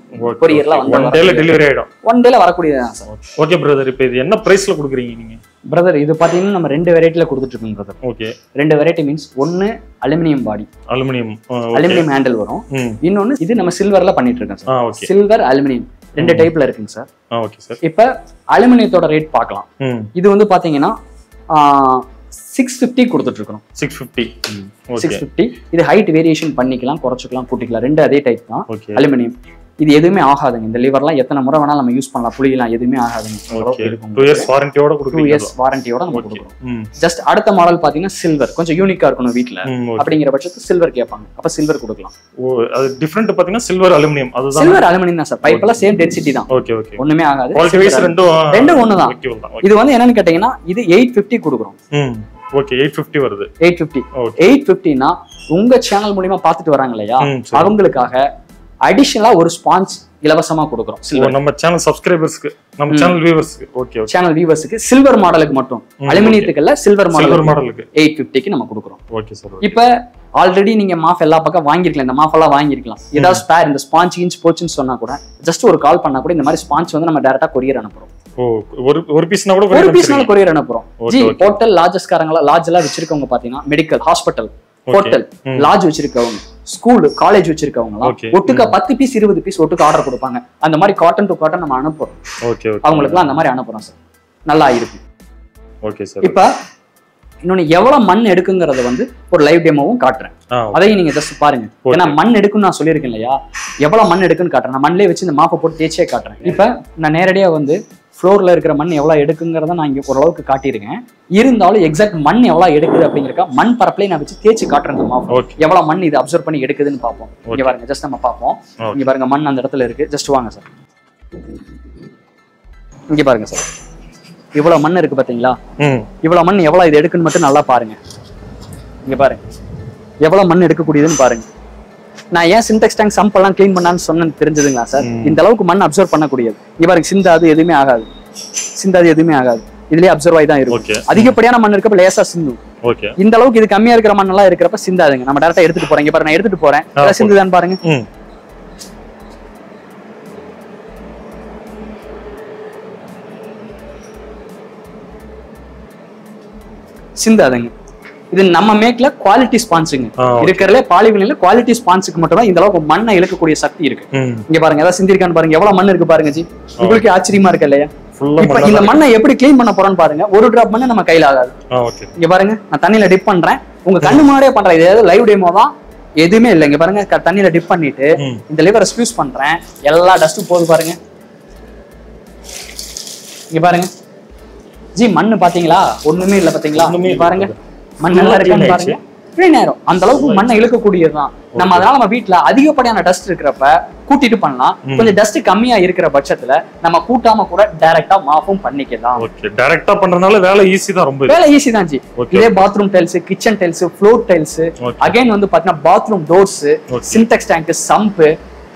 என்ன பிரைஸ்ல குடுக்குறீங்க நீங்க? பிரதர் இது பாத்தீங்கன்னா நம்ம ரெண்டு வெரைட்டில கொடுத்துட்டு இருக்கோம் பிரதர். ஓகே, ரெண்டு வெரைட்டி மீன்ஸ் ஒன்னு அலுமினியம் பாடி, அலுமினியம் ஹேண்டில் வரும், இன்னொன்னு இது நம்ம சில்வர்ல பண்ணிட்டு இருக்கோம் சார். சில்வர் அலுமினியம் ரெண்டு டைப்ல இருக்குங்க சார். ஓகே சார், இப்ப அலுமினியத்தோட ரேட் பார்க்கலாம். இது வந்து பாத்தீங்கன்னா 650 கொடுத்துட்டு இருக்கோம். 650. இது ஹைட் வேரியேஷன் பண்ணிக்கலாம், குறைச்சிக்கலாம், கூட்டிக்கலாம், ரெண்டு அதே டைப் தான் அலுமினியம். இது எதுவுமே ஆகாதுங்க, இந்த லிவர்லாம் எத்தனை முறை வேணாலும் நம்ம யூஸ் பண்ணலாம், புளியலாம் எதுவுமே ஆகாதுங்க. ஜஸ்ட் அடுத்த மாடல் பாத்தீங்கன்னா சில்வர், கொஞ்சம் யூனிக்கா இருக்கணும் வீட்டுல அப்படிங்கிற பட்சத்துக்கு சில்வர் கேட்பாங்க, அப்ப சில்வர் கொடுக்கலாம். சில்வர் அலுமினியம் தான் சார், பைப் எல்லாம் சேம் டென்சிட்டி தான், ஒண்ணுமே ஆகாது, ரெண்டும் ஒண்ணுதான். இது வந்து என்னன்னு கேட்டீங்கன்னா இது 850 கொடுக்குறோம். ஓகே, 850 வருது. 850னா உங்க சேனல் மூலமா பாத்துட்டு வராங்க இல்லையா, அவங்களுக்காக அடிஷனலா ஒரு ஸ்பான்ஸ் இலவசமா கொடுக்குறோம். நம்ம சேனல் சப்ஸ்கிரைபர்ஸ்க்கு, நம்ம சேனல் வியூவர்ஸ்க்கு, ஓகே சேனல் வியூவர்ஸ்க்கு சில்வர் மாடலுக்கு மட்டும், அலுமினியத்துக்கு இல்ல, சில்வர் மாடலுக்கு 850க்கு நம்ம கொடுக்குறோம். ஓகே சார், இப்போ ஆல்ரெடி நீங்க மாஃப் எல்லா பக்கம் வாங்கிருக்கலாம், இந்த மாஃப் எல்லாம் வாங்கிருக்கலாம், ஏதாவது ஸ்பேர் இந்த ஸ்பான்ச் இன்ச் போச்சுன்னு சொன்னா கூட ஜஸ்ட் ஒரு கால் பண்ணா கூட இந்த மாதிரி ஸ்பான்ச் வந்து நம்ம டைரக்டா கொரியர் அனுப்புறோம். ஒரு பீஸ்னா கூட ஒரு பீஸ்னால கொரியர் அனுப்புறோம். ஜி ஹோட்டல் லாட்ஜஸ் காரங்களா, லாட்ஜெல்லாம் வச்சிருக்கவங்க பாத்தீங்கன்னா, மெடிக்கல் ஹாஸ்பிட்டல், ஹோட்டல் லாட்ஜ் வச்சிருக்கவங்க, ஸ்கூல் காலேஜ் வச்சிருக்கவங்க, ஒட்டுக்கா 10 பீஸ் 20 பீஸ் ஒட்டுக்கா ஆர்டர் கொடுப்பாங்க. அந்த மாதிரி காட்டன் டு காட்டன் நம்ம அனுப்புறோம் அவங்களுக்கு, அந்த மாதிரி அனுப்புறோம் சார், நல்லா இருக்கு. ஓகே சார், இப்ப இன்னொன்னு எவ்வளவு மண் எடுக்குங்கறத வந்து ஒரு லைவ் டெமோவும் காட்டுறேன், அதையும் நீங்க ஜஸ்ட் பாருங்க. ஏன்னா மண் எடுக்குன்னு நான் சொல்லியிருக்கேன் இல்லையா, எவ்வளவு மண் எடுக்குன்னு காட்டுறேன், நான் மண்ணிலே வச்சு இந்த மாப்பை போட்டு தேய்ச்சியே காட்டுறேன். இப்ப நான் நேரடியா வந்து ஃப்ளோரில் இருக்கிற மண் எவ்வளோ எடுக்குங்கிறத நான் இங்கே ஓரளவுக்கு காட்டியிருக்கேன். இருந்தாலும் எக்ஸாக்ட் மண் எவ்வளோ எடுக்குது அப்படிங்கிறக்கா மண் பரப்பிலே நான் வச்சு தேய்ச்சி காட்டுறேன், எவ்வளோ மண் இது அப்சர்வ் பண்ணி எடுக்குதுன்னு பார்ப்போம். இங்கே பாருங்க, ஜஸ்ட் நம்ம பார்ப்போம், இங்கே பாருங்க மண் அந்த இடத்துல இருக்கு. ஜஸ்ட் வாங்க சார், இங்கே பாருங்க சார், இவ்வளோ மண் இருக்கு பார்த்தீங்களா, இவ்வளோ மண் எவ்வளோ இது எடுக்குன்னு மட்டும் நல்லா பாருங்க. இங்கே பாருங்க எவ்வளோ மண் எடுக்கக்கூடியதுன்னு பாருங்க. நான் ஏன் சின்டெக்ஸ் டேங்க் சம்ப் எல்லாம் கிளீன் பண்ணான்னு சொன்னேன்னு தெரிஞ்சதுங்களா சார், இந்த அளவுக்கு மண் அப்சர்வ் பண்ணக்கூடியது. இவருக்கு சிந்தாது எதுவுமே ஆகாது, சிந்தாது எதுவுமே ஆகாது, இதுலயே அப்சர்வ் ஆகி தான் இருக்கும். அதிகப்படியான மண் இருக்கப்ப லேசா சிந்தும், இந்த அளவுக்கு இது கம்மியா இருக்கிற மண் எல்லாம் இருக்கிறப்ப சிந்தாதுங்க. நம்ம டேரக்டா எடுத்துட்டு போறேன், பாரு நான் எடுத்துட்டு போறேன், சிந்துதான் பாருங்க. சிந்தாதுங்க, இது நம்ம மேக்ல குவாலிட்டி ஸ்பான்ஸுங்க, இருக்கிற பாலிவினில குவாலிட்டி ஸ்பான்ஸுக்கு மட்டும் தான் இந்த அளவுக்கு மண்ணை இழுக்கக்கூடிய சக்தி இருக்கு. இங்க பாருங்க, ஏதாவது சிந்திருக்கான்னு பாருங்க, எவ்வளவு மண் இருக்கு பாருங்க ஜி, உங்களுக்கு ஆச்சரியமா இருக்கு இல்லையா. இப்ப இந்த மண்ணை எப்படி கிளீன் பண்ண போறோம்னு பாருங்க, ஒரு டிராப் மண்ணு நம்ம கையில ஆகாது. இங்க பாருங்க, நான் தண்ணியில டிப் பண்றேன், உங்க கண்ணு முன்னாடியே பண்றேன், இது ஏதாவது லைவ் டெமோ தான், எதுவுமே இல்லை. இங்க பாருங்க, தண்ணியில டிப் பண்ணிட்டு இந்த லிவரை ஸ்க்வீஸ் பண்றேன், எல்லா டஸ்டும் போகுது பாருங்க. இங்க பாருங்க ஜி, மண்ணு பாத்தீங்களா, ஒண்ணுமே இல்லை பாத்தீங்களா, பாருங்க மண் நல்லா இருக்கான்னு பாருங்க. நேரம் அந்த அளவுக்கு மண்ணை இழுக்கக்கூடியதுதான் நம்ம. அதனால நம்ம வீட்டுல அதிகப்படியான டஸ்ட் இருக்கிறப்ப கூட்டிட்டு பண்ணலாம், கொஞ்சம் டஸ்ட் கம்மியா இருக்கிற பட்சத்துல நம்ம கூட்டாம கூட டைரக்டா மாஃபும் பண்ணிக்கலாம். டைரக்டா பண்றதுனால வேலை ஈஸி தான், ரொம்ப வேலை ஈஸி தான் ஜி. இதே bathroom tiles, kitchen tiles, floor tiles, again வந்து பாத்தீங்கன்னா bathroom doors, Sintex tank, sump,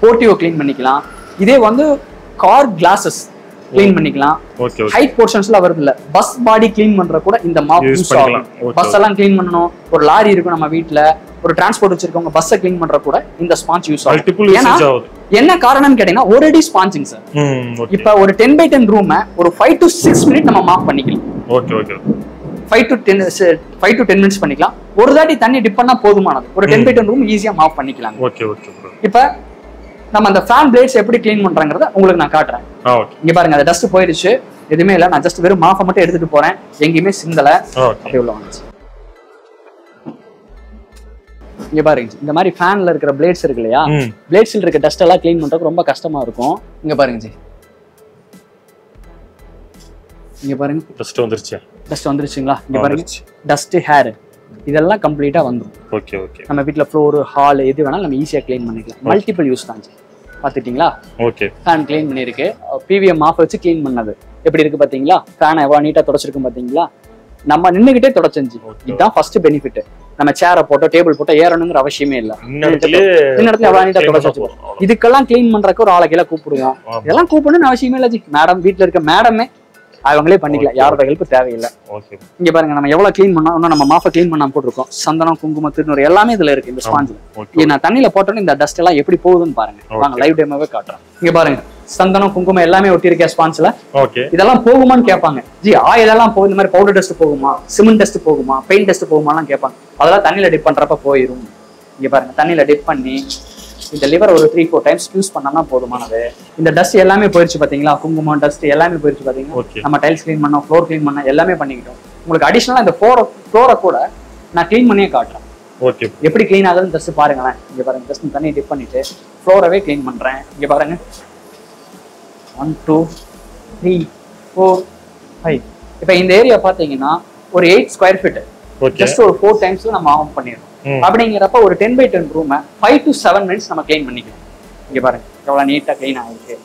portico clean பண்ணிக்கலாம். இதே வந்து கார் கிளாஸஸ் கிளீன் பண்ணிக்கலாம், ஹைட் போர்ஷன்ஸ்ல வருது இல்ல, பஸ் பாடி கிளீன் பண்ற கூட இந்த மாப் யூஸ் பண்ணலாம். பஸ் எல்லாம் கிளீன் பண்ணணும், ஒரு லாரி இருக்கும் நம்ம வீட்டுல, ஒரு டிரான்ஸ்போர்ட் வச்சிருக்கவங்க பஸ்ஸை கிளீன் பண்ற கூட இந்த ஸ்பான்ச் யூஸ் ஆகும். என்ன காரணம்னு கேட்டீங்கன்னா ஒரு அடி ஸ்பான்சிங் சார். இப்ப ஒரு 10x10 ரூம் ஒரு 5 to 6 மினிட் நம்ம மாப் பண்ணிக்கலாம். ஓகே ஓகே, 5 to 10 minutes பண்ணிக்கலாம். ஒரு தாட்டி தண்ணி டிப் பண்ணா போதுமானது, ஒரு 10x10 ரூம் ஈஸியா மாப் பண்ணிக்கலாம். ஓகே ஓகே, இப்ப நம்ம அந்த ஃபேன் பிளேட்ஸ் எப்படி கிளீன் பண்றங்கறத உங்களுக்கு நான் காட்டுறேன். இங்க பாருங்க, அந்த டஸ்ட் போயிடுச்சு, எதுவுமே இல்ல, நான் ஜஸ்ட் வெறும் மாஃபை மட்டும் எடுத்துட்டு போறேன், எங்கேயுமே சிந்தல. அப்படி உள்ள வந்துச்சு. இங்க பாருங்க, இந்த மாதிரி ஃபேன்ல இருக்கிற பிளேட்ஸ் இருக்கு இல்லையா, பிளேட்ஸ்ல இருக்க டஸ்ட் எல்லாம் கிளீன் பண்றதுக்கு ரொம்ப கஷ்டமா இருக்கும். இங்க பாருங்க ஜி, இங்க பாருங்க டஸ்ட் வந்துருச்சு, டஸ்ட் வந்துருச்சுங்களா. இங்க பாருங்க டஸ்ட், ஹேர், இதெல்லாம் கம்ப்ளீட்டா வந்துரும். ஓகே ஓகே, நம்ம வீட்ல ஃப்ளோர், ஹால் எது வேணாலும் நம்ம ஈஸியா க்ளீன் பண்ணிக்கலாம். மல்டிபிள் யூஸ் தான் ஜி, பாத்துட்டீங்களா. ஓகே, ஃபேன் க்ளீன் பண்ணிருக்கு, பிவிஎம் மாஃப் வச்சு க்ளீன் பண்ணது எப்படி இருக்கு பாத்தீங்களா, ஃபேன் எவ்வளவு நீட்டா தொடச்சிருக்கு பாத்தீங்களா, நம்ம நின்னுகிட்டே தொடச்சஞ்சி. இதுதான் ஃபர்ஸ்ட் பெனிஃபிட். நம்ம சேரை போட்டோ டேபிள் போட்டோ ஏறணுங்கிற அவசியமே இல்ல. இன்னத்துல அவனிட்ட தொடச்சு இதுக்கெல்லாம் கிளீன் பண்றதுக்கு ஒரு ஆளை கீழ கூப்பிடுவோம். இதெல்லாம் கூப்பிடணும்னு அவசியமே இல்ல. மேடம் வீட்டுல இருக்க மேடமே அவங்களே பண்ணிக்கலாம், யாரோட ஹெல்ப் தேவையில்லை. இங்க பாருங்க நம்ம எவ்வளவு கிளீன் பண்ணா இன்னும் நம்ம மாப்பை கிளீன் பண்ணாம போட்டிருக்கோம். சந்தனம் குங்கும திருநூறு எல்லாமே இதுல இருக்கு. இந்த ஸ்பாஞ்சில் நான் தண்ணியில போட்டோன்னு இந்த டஸ்ட் எல்லாம் எப்படி போகுதுன்னு பாருங்க. வாங்க லைவ் டேமாவே காட்டுறேன். இங்க பாருங்க சந்தனம் குங்குமம் எல்லாமே ஒட்டி இருக்கேன் ஸ்பான்ஸ்ல. இதெல்லாம் போகுமான்னு கேட்பாங்க. ஜி இதெல்லாம் போகும். இந்த மாதிரி பவுடர் டஸ்ட் போகுமா, சிமெண்ட் டஸ்ட் போகுமா, பெயிண்ட் டஸ்ட் போகுமாலாம் கேட்பாங்க. அதெல்லாம் தண்ணியில டிப் பண்றப்ப போயிடும். இங்க பாருங்க தண்ணியில டிப் பண்ணி இந்த லிவர் ஒரு 3-4 டைம்ஸ் யூஸ் பண்ணா போதுமானது. இந்த டஸ்ட் எல்லாமே போயிடுச்சு பாத்தீங்களா, குங்குமம் டஸ்ட் எல்லாமே போயிடுச்சு பாத்தீங்கன்னா. நம்ம டைல்ஸ் கிளீன் பண்ணோம், ஃப்ளோர் கிளீன் பண்ணோம், எல்லாமே பண்ணிக்கிட்டோம். உங்களுக்கு அடிஷனலா இந்த ஃப்ளோரை கூட நான் கிளீன் பண்ணியே காட்டுறேன். எப்படி கிளீன் ஆகுதுன்னு டஸ்ட் பாருங்களேன். இங்க பாருங்க டஸ்ட் தண்ணியை டிப் பண்ணிட்டு ஃப்ளோரவே கிளீன் பண்றேன். இங்க பாருங்க 1, 2, 3, 4, 5. இப்ப இந்த ஏரியா பாத்தீங்கன்னா ஒரு 8 ஸ்கொயர் ஃபீட். ஜஸ்ட் ஒரு 4 டைம்ஸ்ல நம்ம ஆஃப் பண்ணிடுறோம். அப்படிங்கிறப்ப ஒரு 10 by 10 ரூம் 5 to 7 மினிட்ஸ் நம்ம கிளீன் பண்ணிக்கலாம். இங்க பாருங்க எவ்வளவு நீட்டா கிளீன் ஆயிருக்கு.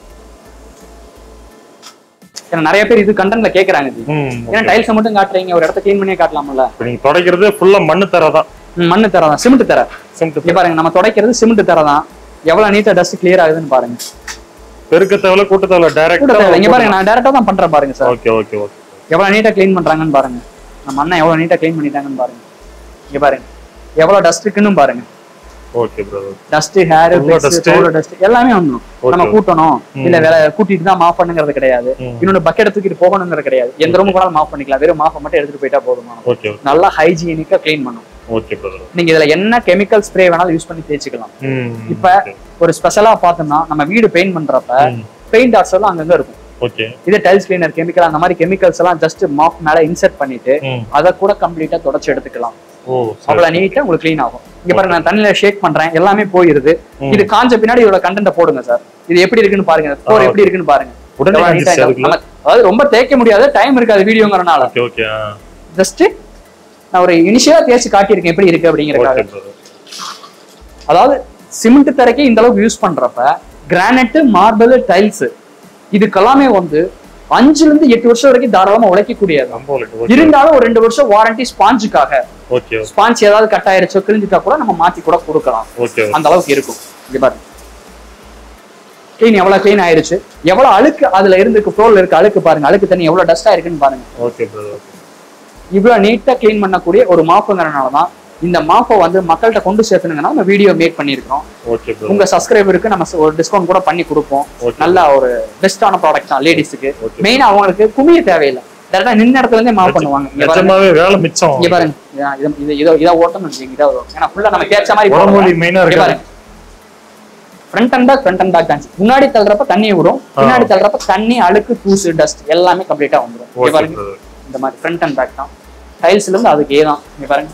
ஏன்னா நிறைய பேர் இது கண்டென்ட்ல கேக்குறாங்க. ஏன்னா டைல்ஸ் மட்டும் காட்டுறீங்க, ஒரு இடத்த கிளீன் பண்ணியே காட்டலாம்ல. நீங்க தொடைக்கிறது ஃபுல்லா மண்ணு தரதான், மண்ணு தரதான், சிமெண்ட் தர. இங்க பாருங்க நம்ம தொடைக்கிறது சிமெண்ட் தரதான். எவ்வளவு நீட்டா டஸ்ட் கிளியர் ஆகுதுன்னு பாருங்க. பெருக்க தேவல கூட்ட தேவல டைரக்டா இங்க பாருங்க நான் டைரக்டா தான் பண்றேன் பாருங்க சார். Okay okay okay. எவ்வளவு நீட்டா க்ளீன் பண்றாங்கன்னு பாருங்க. நம்ம அண்ணா எவ்வளவு நீட்டா க்ளீன் பண்ணிட்டாங்கன்னு பாருங்க. இங்க பாருங்க எவ்வளவு டஸ்ட் இருக்குன்னு பாருங்க. Okay brother. Dust, hair, dust, powder dust எல்லாமே வந்துரும். நம்ம கூட்டணும் இல்ல வேற கூட்டிட்டு தான் மாப் பண்ணுங்கிறது கிடையாது. இன்னொரு பக்கெட் தூக்கிட்டு போகணும்ங்கிறது கிடையாது. எந்த ரூம் கூட மாப் பண்ணிக்கலாம். வெறும் மாப்பை மட்டும் எடுத்துட்டு போயிட்டா போதும். நல்லா ஹைஜீனிக்கா க்ளீன் பண்ணும். Okay brother. நீங்க இதல என்ன கெமிக்கல் ஸ்ப்ரே வேணாலும் யூஸ் பண்ணி தேய்ச்சிக்கலாம். இப்ப ஒரு ஸ்பெஷலா பார்த்தோம்னா நம்ம வீடு பெயிண்ட் பண்றப்ப பெயிண்ட் டாட்ஸ் எல்லாம் அங்கங்க இருக்கும். ஓகே. இது டைல்ஸ் கிளீனர் கெமிக்கல் அந்த மாதிரி கெமிக்கல்ஸ் எல்லாம் ஜஸ்ட் மாப் மேல இன்சர்ட் பண்ணிட்டு அத கூட கம்ப்ளீட்டா தொடச்சு எடுத்துக்கலாம். ஓ அவ்வளவு நீட்டா உங்களுக்கு க்ளீன் ஆகும். இங்க பாருங்க நான் தண்ணில ஷேக் பண்றேன், எல்லாமே போயிடுது. இது காஞ்ச பின்னாடி இதோட கண்டென்ட் போடுங்க சார். இது எப்படி இருக்குன்னு பாருங்க, ஸ்டோர் எப்படி இருக்குன்னு பாருங்க. அதாவது ரொம்ப தேய்க்க முடியாது, டைம் இருக்காது வீடியோங்கறனால. Okay okay. ஜஸ்ட் நான் ஒரு இனிஷியலா தேய்ச்சி காட்டியிருக்கேன் எப்படி இருக்கு அப்படிங்கறதுக்காக. அதாவது சிமெண்ட் தரைக்கு இந்த அளவுக்கு யூஸ் பண்றப்ப கிரானைட், மார்பிள், டைல்ஸ் இதுக்கெல்லாமே வந்து 5 to 8 வருஷம் வரைக்கும் தாராளமா உழைக்கக்கூடியது. இருந்தாலும் ஒரு 2 வருஷம் வாரண்டி ஸ்பாஞ்சுக்காக. ஸ்பாஞ்ச் ஏதாவது கட் ஆயிருச்சோ கிழிஞ்சுட்டா கூட நம்ம மாத்தி கூட கொடுக்கலாம். அந்த அளவுக்கு இருக்கும். இது பாருங்க கிளீன் எவ்வளவு கிளீன் ஆயிருச்சு, எவ்வளவு அழுக்கு அதுல இருக்கு, ஃப்ளோர்ல இருக்கு அழுக்கு பாருங்க. அழுக்கு தண்ணி எவ்வளவு டஸ்ட் ஆயிருக்குன்னு பாருங்க. இவ்வளவு நீட்டா கிளீன் பண்ணக்கூடிய ஒரு மாப்புங்கிறனாலதான் இந்த மாப்பை வந்து மக்கள்கிட்ட கொண்டு சேர்த்துனுங்கன்னா நம்ம வீடியோ மேக் பண்ணிருக்கோம். உங்க சப்ஸ்கிரைபருக்கு நம்ம ஒரு டிஸ்கவுண்ட் கூட பண்ணி கொடுப்போம். நல்ல ஒரு பெஸ்டான ப்ராடக்ட் தான் லேடிஸுக்கு. மெயினா அவங்களுக்கு குமிய தேவையில்லை, டேரக்டா நின்ன இடத்துல இருந்தே மாப் பண்ணுவாங்க. இங்க பாருங்க இதை ஓட்டணும். ஏன்னா ஃபுல்லா நம்ம கேட்ச மாதிரி front and back, front and back dance. முன்னாடி தள்ளுறப்ப தண்ணி விடும், முன்னாடி தள்ளுறப்ப தண்ணி அழுக்கு தூசு டஸ்ட் எல்லாமே கம்ப்ளீட்டா வந்துடும். இந்த மாதிரி ஃப்ரண்ட் அண்ட் பேக் தான். டைல்ஸ்ல இருந்து அதுக்கு ஏதான் இங்க பாருங்க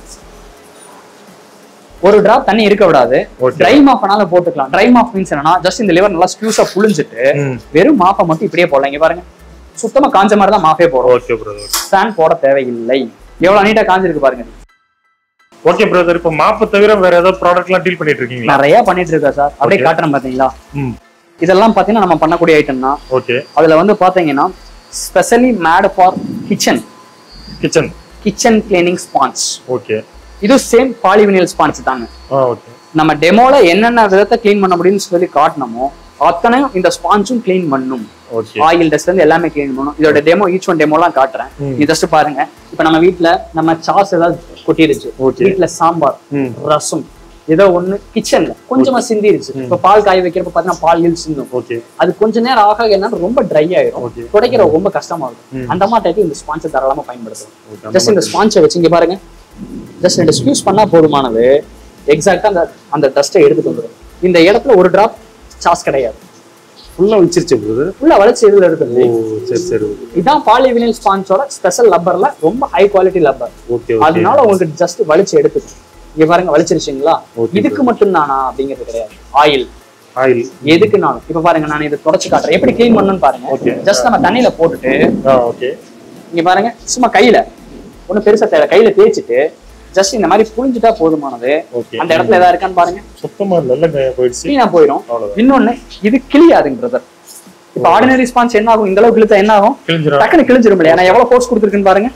ஒரு டிராப் தண்ணி இருக்க விடாது. ட்ரை மாப்னாலும் போட்டுக்கலாம். ட்ரை மாப் மீன்ஸ் என்னன்னா ஜஸ்ட் இந்த லிவர் நல்லா ஸ்க்யூஸா புளிஞ்சிட்டு வெறும் மாப்பை மட்டும் இப்படியே போடலாம். இங்க பாருங்க சுத்தமா காஞ்ச மாதிரி தான் மாப்பே போடுறோம். ஸ்டாண்ட் போட தேவையில்லை. எவ்வளவு நீட்டா காஞ்சிருக்கு பாருங்க. ஓகே பிரதர், இப்ப மாப்பு தவிர வேற ஏதாவது ப்ராடக்ட் எல்லாம் டீல் பண்ணிட்டு இருக்கீங்க? நிறைய பண்ணிட்டு இருக்கா சார். அப்படியே காட்டுறேன் பாத்தீங்களா. இதெல்லாம் பாத்தீங்கன்னா நம்ம பண்ணக்கூடிய ஐட்டம் தான். ஓகே. அதுல வந்து பாத்தீங்கன்னா specially made for kitchen kitchen cleaning sponge. Okay. இது சேம் பாலிவினில் ஸ்பான்ஸ் தாங்க. ஓகே. நம்ம டெமோல என்னென்ன விதத்தை கிளீன் பண்ண முடியும்னு சொல்லி காட்டணுமோ அத்தனையும் இந்த ஸ்பான்ஸும் கிளீன் பண்ணும். ஆயில் டஸ்ட்ல இருந்து எல்லாமே கிளீன் பண்ணும். இதோட டெமோ ஈச் ஒன் டெமோலாம் காட்டுறேன். இது ஜஸ்ட் பாருங்க. இப்ப நம்ம வீட்டுல நம்ம சாஸ் ஏதாவது கொட்டிருச்சு, வீட்டுல சாம்பார், ரசம் ஏதோ ஒண்ணு கிச்சன்ல கொஞ்சமா சிந்திருச்சு. இப்ப பால் காய வைக்கிறப்ப பாத்தீங்கன்னா பால் இல் சிந்தும். அது கொஞ்ச நேரம் ஆக என்ன ரொம்ப ட்ரை ஆயிடும், துடைக்கிற ரொம்ப கஷ்டமா இருக்கும். அந்த மாதிரி இந்த ஸ்பான்ஸை தாராளமா பயன்படுத்தும். ஜஸ்ட் இந்த ஸ்பான்ஸை வச்சு இங்க பாருங்க ஜஸ்ட் ரெஸ்க்யூஸ் பண்ணா போதுமானது. எக்ஸாக்டா அந்த அந்த டஸ்ட்டை எடுத்துட்டு வந்துடும். இந்த இடத்துல ஒரு டிராப் சாஸ் கிடையாது. ஃபுல்லா வச்சிருச்சு, ஃபுல்லா வளைச்சு இதுல இருக்குது. இதான் பாலிவினில் ஸ்பான்ஸோட ஸ்பெஷல் லப்பர்ல ரொம்ப ஹை குவாலிட்டி லப்பர். அதனால உங்களுக்கு ஜஸ்ட் வளைச்சு எடுத்துக்கும். இங்க பாருங்க வலிச்சிருச்சுங்களா. இதுக்கு மட்டும் தானா அப்படிங்கிறது கிடையாது. ஆயில் எதுக்குனாலும் இப்ப பாருங்க நான் இதை தொடச்சு காட்டுறேன் எப்படி கிளீன் பண்ணணும்னு பாருங்க. ஜஸ்ட் நம்ம தண்ணியில போட்டுட்டு இங்க பாருங்க சும்மா கையில ஒன்னும் பெருசா தேவை, கையில தேய்ச்சிட்டு ஜஸ்ட் இந்த மாதிரி புளிஞ்சுட்டா போதுமானது. அந்த இடத்துல ஏதாவது இருக்கான்னு பாருங்க. சுத்தமா கிளீனா போயிடும். இன்னொன்னு இது கிளியாதுங்க பிரதர். இப்ப ஆர்டினரி ஸ்பான்ஸ் என்ன ஆகும், இந்த அளவுக்கு இழுத்தா என்ன ஆகும், டக்குன்னு கிழிஞ்சிடும். ஏன்னா எவ்வளவு ஃபோர்ஸ் கொடுத்துருக்குன்னு பாருங்க.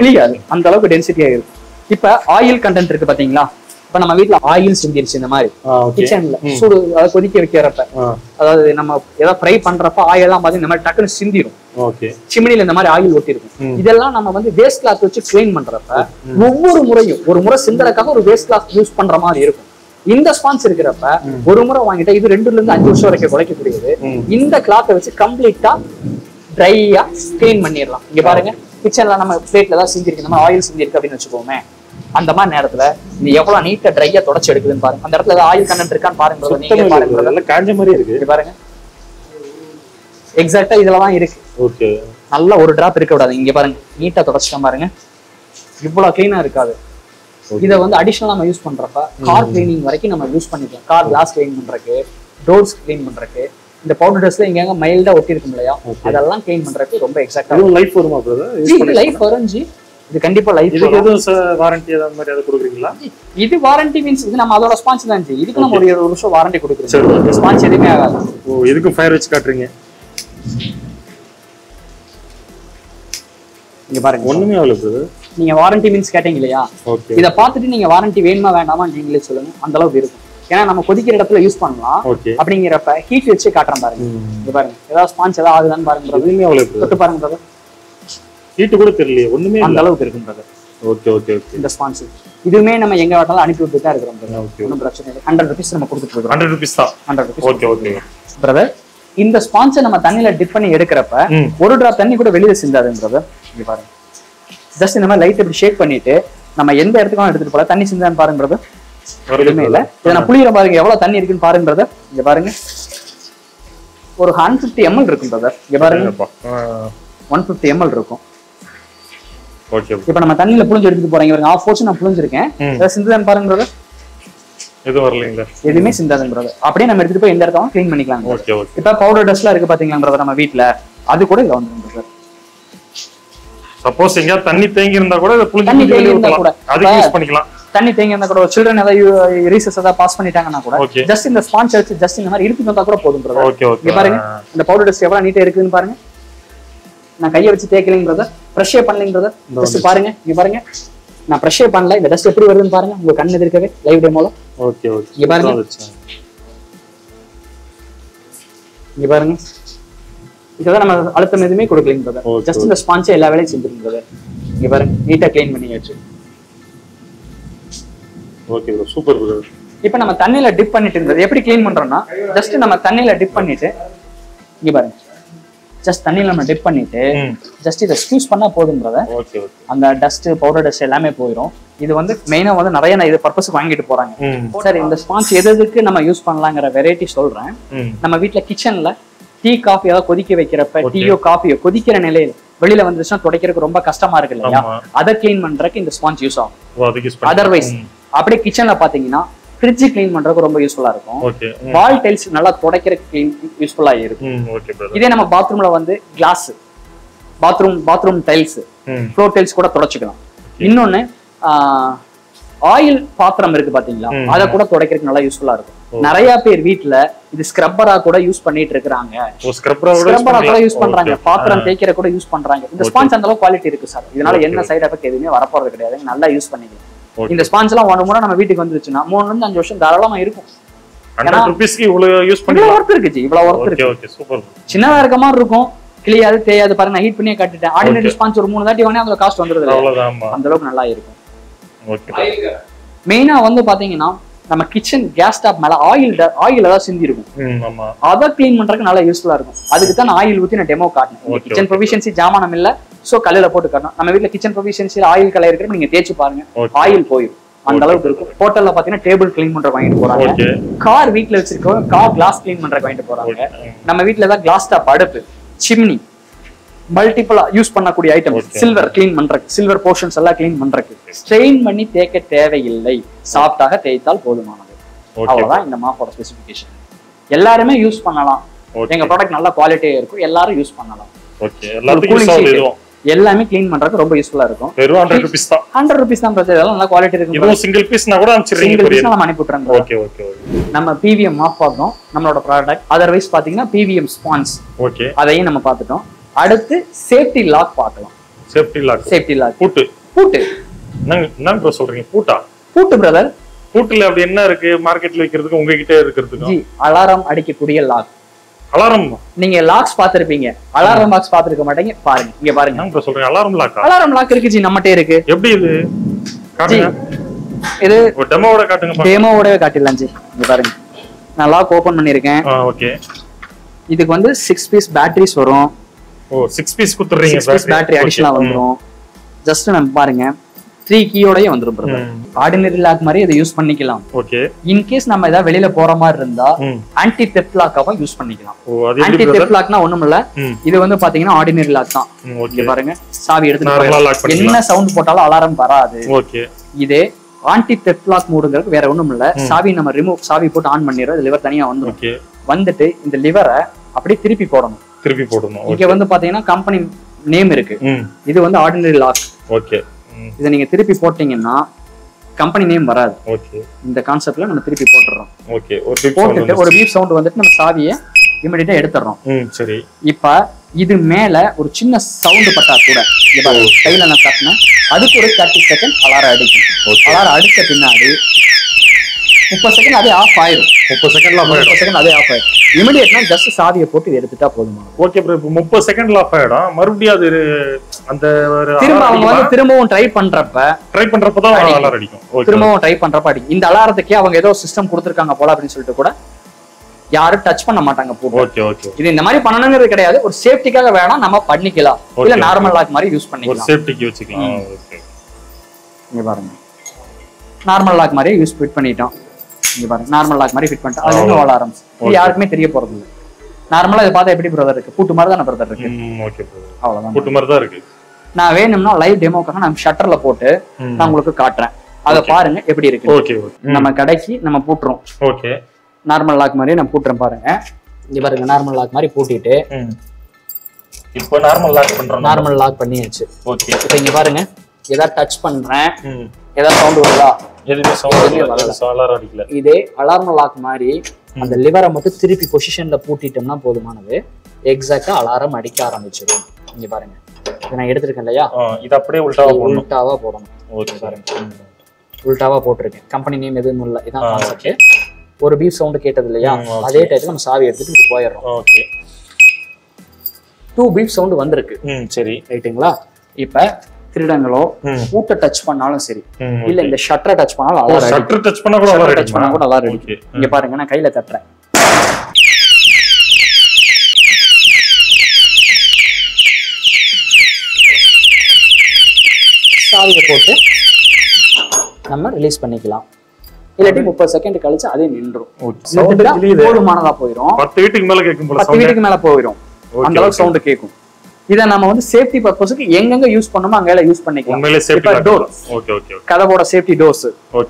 கிளியாது, அந்த அளவுக்கு டென்சிட்டியா இருக்கும். Now, oil content is there. Now, we have oil in the kitchen. We have to fry the oil. We have chimney in the oil. We have to waste cloth. In the sponsor, you can use this cloth complete dry clean. You can use oil. And the man had the Yapan eat a dry yet or a cherry and the oil can undercan part of the Kanjamari. Exactly, is a line. Okay. Allah would drop recording, Yapan, eat a Torashamarina. You put a cleaner recover. Either one additional use Pandrapa, car cleaning, Rakinama use Panica, car glass cleaning Mandrake, doors clean Mandrake, the powder dressing a mild out here, and a lung clean Mandrake, exactly. Life for my brother. This is a warranty. This warranty means we have a sponsor. We have a warranty. We have a fire which cutting. Warranty means cutting. Warranty means cutting. Heat to go to the level. Okay, okay. The sponsor. You may have a younger attitude with that. 100 rupees. 100 rupees. Okay, okay. Brother, in the sponsor, we have a different area. One drop than you could have released in the brother. Just in a light shake panite, Namayan, the Patanis in the parent brother. Then a pulley of a Tani can parent brother. The barangay or 150 ml, brother. The barangay 150 ml. Okay. If I am I am I will take a brother. Pressure punning brother. Just paring it. Now pressure pun like the dust of river in Parana. You can't take it. Live demo. Okay, okay. You burn it. You burn it. It doesn't ultimately clean brother. Just in the sponge level is in the brother. You burn it. Eat a clean money. Okay, super brother. If I'm a tunnel, dip on it in the every clean monrana. Just in a tunnel, dip on it. You burn it. Just dip pannite, just the squeeze panna podum brother. Okay, okay. And the dust, powder dust, ellame poirom. Idu vand main ah vand nariya na idu purpose vaangittu poranga. Sir, inda sponge edhadhukku nama use pannalaamgra variety solren. Nama veetla kitchen la tea coffee edha kodikka vekkrappa tea yo coffee yo kodikkira nilaiyil velila vandruchna todaikkiradhukku romba kashtamaa irukilla. Adha clean pandrakku inda sponge use aagum. Otherwise, apdi kitchen la pathingina fridge clean mandrakku romba useful ah irukum. Okay. Wall tiles nalla todaikkiradhukku clean useful ah irukum. Okay brother. Idhe nama bathroom la vande glass bathroom tiles floor tiles kuda todachikalam. Innone oil pathram irukku pathingala adha kuda todaikkiradhukku nalla useful ah irukum. Nariya per veetla idu scrubber ah kuda use pannite irukkranga. Oh, scrubber ah kuda use pandranga. Pathram theikira kuda use pandranga. Indha sponge andala quality irukku sir. Idanaala enna side effect edhume varaporadhu kedaiyadhu. Nalla use panninga. In the sponsor, one more on a video conditioner, more than Joshan Darama. And Pisky will use Pandora. Super. China Gama Ruko, clear the Parana heat puny cut it. I didn't sponsor Moon that you have the cost under the Lokana Lyrico. Maina on the Pathina, Nama kitchen gas tap mala oil in the room. Other clean Montracana useful are other than oil within a demo carton. Kitchen proficiency Jamana Miller. So, color report करना, हमें kitchen proficiency oil color कर बनेंगे तेज चुपाएंगे, oil कोई, अंदाज़ा बिल्कुल, portal लगा देना table clean मंडरा गाइंड बोला है, car vehicle से को car glass clean मंडरा गाइंड बोला है, नमें वीट लगा glass टा बाढ़ पे, chimney, multiple use पन्ना कुड़ी item, silver clean मंडरा, silver portions अल्ला clean मंडरा के, strain मनी तेज के तेज़ ये नहीं, साफ़ ताकत तेज़ ताल बोल माना है, आवाज़ इंदमा for specification, ये लारे में use पन्ना ला, ये product नल्ला quality है को ये लारे use पन्ना ला எல்லாமே க்ளீன் பண்றதுக்கு ரொம்ப யூஸ்புல்லா இருக்கும். 100 rupees தான் பிரச்சனை இல்ல. நல்ல குவாலிட்டி இருக்கு. இது சிங்கிள் பீஸ் நான் கூட அனுப்பிச்சிடுறீங்க. சிங்கிள் பீஸ் நம்ம அனுப்பிட்டறோம். Okay okay okay. நம்ம PVM மாப் பார்த்தோம். நம்மளோட ப்ராடக்ட். अदरवाइज பாத்தீங்கன்னா PVM ஸ்பான்ஸ். ஓகே. அதையும் நம்ம பார்த்துட்டோம். அடுத்து சேஃப்டி லாக் பார்க்கலாம். Safety lock. பூட். நான் ப்ரோ சொல்றீங்க பூட்டா பூட்டு பிரதர் பூட்டுல அப்படி என்ன இருக்கு மார்க்கெட்ல விக்கிறதுக்கு உங்க கிட்டே இருக்குதுங்க ஜி அலாரம் அடிக்கக்கூடிய லாக் அலாரம் நீங்க லாக்ஸ் பாத்திருப்பீங்க அலாரம் பாக்ஸ் பாத்திருக்க மாட்டீங்க பாருங்க இங்க பாருங்க நான் ப்ரோ சொல்றேன் அலாரம் லாக் இருக்கு ஜி நம்மட்டே இருக்கு எப்படி இது காட்டுங்க இது டெமோவோட காட்டுங்க பாருங்க டெமோவோடவே காட்டிடலாம் ஜி இங்க பாருங்க நான் லாக் ஓபன் பண்ணிருக்கேன் ஓகே இதுக்கு வந்து 6 பீஸ் பேட்டரிஸ் வரும் ஓ 6 பீஸ் குத்துறீங்க பேட்டரி அடிஷனல் வந்துரும் ஜஸ்ட் நம்ம பாருங்க 3 கீயோடயே வந்துரும் பிரதர் ஆர்டினரி லாக் மாதிரி இத யூஸ் பண்ணிக்கலாம் ஓகே இன் கேஸ் நம்ம இதா வெளியில போற மாதிரி இருந்தா ஆன்டி தெஃப்ட் லாக்காவா யூஸ் பண்ணிக்கலாம் ஓ அது ஆன்டி தெஃப்ட் லாக்னா ஒண்ணும் இல்ல இது வந்து பாத்தீங்கன்னா ஆர்டினரி லாக் தான் ஓகே பாருங்க சாவி எடுத்து என்ன சவுண்ட் போட்டாலும் அலாரம் வராது ஓகே இது ஆன்டி தெஃப்ட் லாக் மூடுங்கிறது வேற ஒண்ணும் இல்ல சாவி நம்ம ரிமூவ் சாவி போட்டு ஆன் பண்ணிரோம் இது லிவர் தனியா வந்துரும் ஓகே வந்துட்டு இந்த லிவரை அப்படியே திருப்பி போடணும் இங்க வந்து பாத்தீங்கன்னா கம்பெனி நேம் இருக்கு இது வந்து ஆர்டினரி லாக் ஓகே இத நீங்க திருப்பி போட்டீங்கன்னா கம்பெனி நேம் வராது ஓகே இந்த கான்செப்ட்ல நம்ம திருப்பி போட்றோம் ஓகே ஒரு போட்டுட்டு ஒரு பீப் சவுண்ட் வந்துட்டு நம்ம சாவியை இமிடியேட்டா எடுத்துறோம் சரி இப்போ இது மேல ஒரு சின்ன சவுண்ட் பட்டா கூட இங்க கையில நான் தட்டினா அதுக்கு ஒரு 30 செகண்ட் அலாரம் அடிக்கும் அலாரம் அடிச்ச பின்னாடி 30 செகண்ட் அதே ஆஃப் ஆயிடும் 30 செகண்ட்ல அதே ஆஃப் ஆயிடும் இமிடியேட்டா ஜஸ்ட் சாவியை போட்டு எடுத்துட்டா போதுமா ஓகே ப்ரோ 30 செகண்ட்ல ஆஃப் ஆயிடும் மறுபடியும் அது அந்த திரும்பவும் வந்து ட்ரை பண்றப்ப தான் அலாரம் அடிக்கும் ஓகே திரும்பவும் ட்ரை பண்றப்ப அடிக்கும் இந்த அலாரத்துக்கு அவங்க ஏதோ சிஸ்டம் கொடுத்திருக்காங்க போல அப்படினு சொல்லிட்டு கூட யாரும் டச் பண்ண மாட்டாங்க போடு ஓகே ஓகே இது இந்த மாதிரி பண்ணனும்ங்கிறது கிடையாது ஒரு சேஃப்டிக்காக வேணா நம்ம பண்ணிக்கலாம் இல்ல நார்மல் லாக் மாதிரி யூஸ் பண்ணிக்கலாம் ஒரு சேஃப்டிக்கு வச்சுக்கலாம் ஓகே இங்க பாருங்க நார்மல் லாக் மாதிரி யூஸ் ஃபிட் பண்ணிட்டோம் இங்க பாருங்க நார்மல் லாக் மாதிரி ஃபிட் பண்ணிட்டோம் அதுக்கு அலாரம் இது யாருக்குமே தெரிய போறது இல்ல நார்மலா இத பார்த்தா எப்படி பிரதர் இருக்கு பூட்டு மாதிரி தான பிரதர் இருக்கு ஓகே பிரதர் அவ்வளவுதான் பூட்டு மாதிரி தான் இருக்கு நான் வேணும்னா லைவ் டெமோக்காக நான் ஷட்டர்ல போட்டு நான் உங்களுக்கு காட்றேன் அத பாருங்க எப்படி இருக்கு ஓகே நம்ம கடைக்கு நம்ம பூட்றோம் ஓகே நார்மல் லாக் மாதிரி நான் பூட்றேன் பாருங்க இங்க பாருங்க நார்மல் லாக் மாதிரி பூட்டிட்டு இப்போ நார்மல் லாக் பண்றோம் நார்மல் லாக் பண்ணியாச்சு ஓகே இப்போ இங்க பாருங்க ஏதா டச் பண்றேன் ஏதா சவுண்ட் வருதா எதுமே சவுண்ட் வரல அலாரம் அடிக்கல இதே அலாரம் லாக் மாதிரி அந்த லிவரை மட்டும் திருப்பி பொசிஷன்ல பூட்டிட்டோம்னா போதுமானது எக்ஸாக்ட்டா அலாரம் அடிக்க ஆரம்பிச்சிடும் இங்க பாருங்க இத நான் எடுத்துர்க்கேன் இல்லையா இது அப்படியே உல்டாவா போடணும் ஓகே பாருங்க உல்டாவா போட்டுருக்கேன் கம்பெனி நேம் எதுவும் இல்ல இதான் கான்செப்ட் ஒரு பீப் சவுண்ட் கேட்டது இல்லையா அதே டைத்துல நம்ம சாவி எடுத்துட்டு இப்படி போயிடுறோம் ஓகே 2 பீப் சவுண்ட் வந்திருக்கு சரி ரைட்டுங்களா இப்ப திருடங்களோ பூட்டை டச் பண்ணாலும் சரி இல்ல இந்த ஷட்டரை டச் பண்ணாலும் அலாரம் ஷட்டர் டச் பண்ணா கூட அலாரம் அடிக்கும் இங்க பாருங்க நான் கையில தட்டறேன் சாவியை போட்டு நம்ம ரிலீஸ் பண்ணிக்கலாம் இல்லாட்டி 30 செகண்ட் கழிச்சு அதே நின்றும் போதுமானதா போயிடும் 10 வீட்டுக்கு மேல போயிடும் அந்த அளவுக்கு சவுண்ட் கேட்கும் இதை நம்ம வந்து சேஃப்டி பர்பஸுக்கு எங்கெங்க யூஸ் பண்ணுமோ அங்க எல்லாம் யூஸ் பண்ணிக்கலாம் கதவோட சேஃப்டி டோர்ஸ்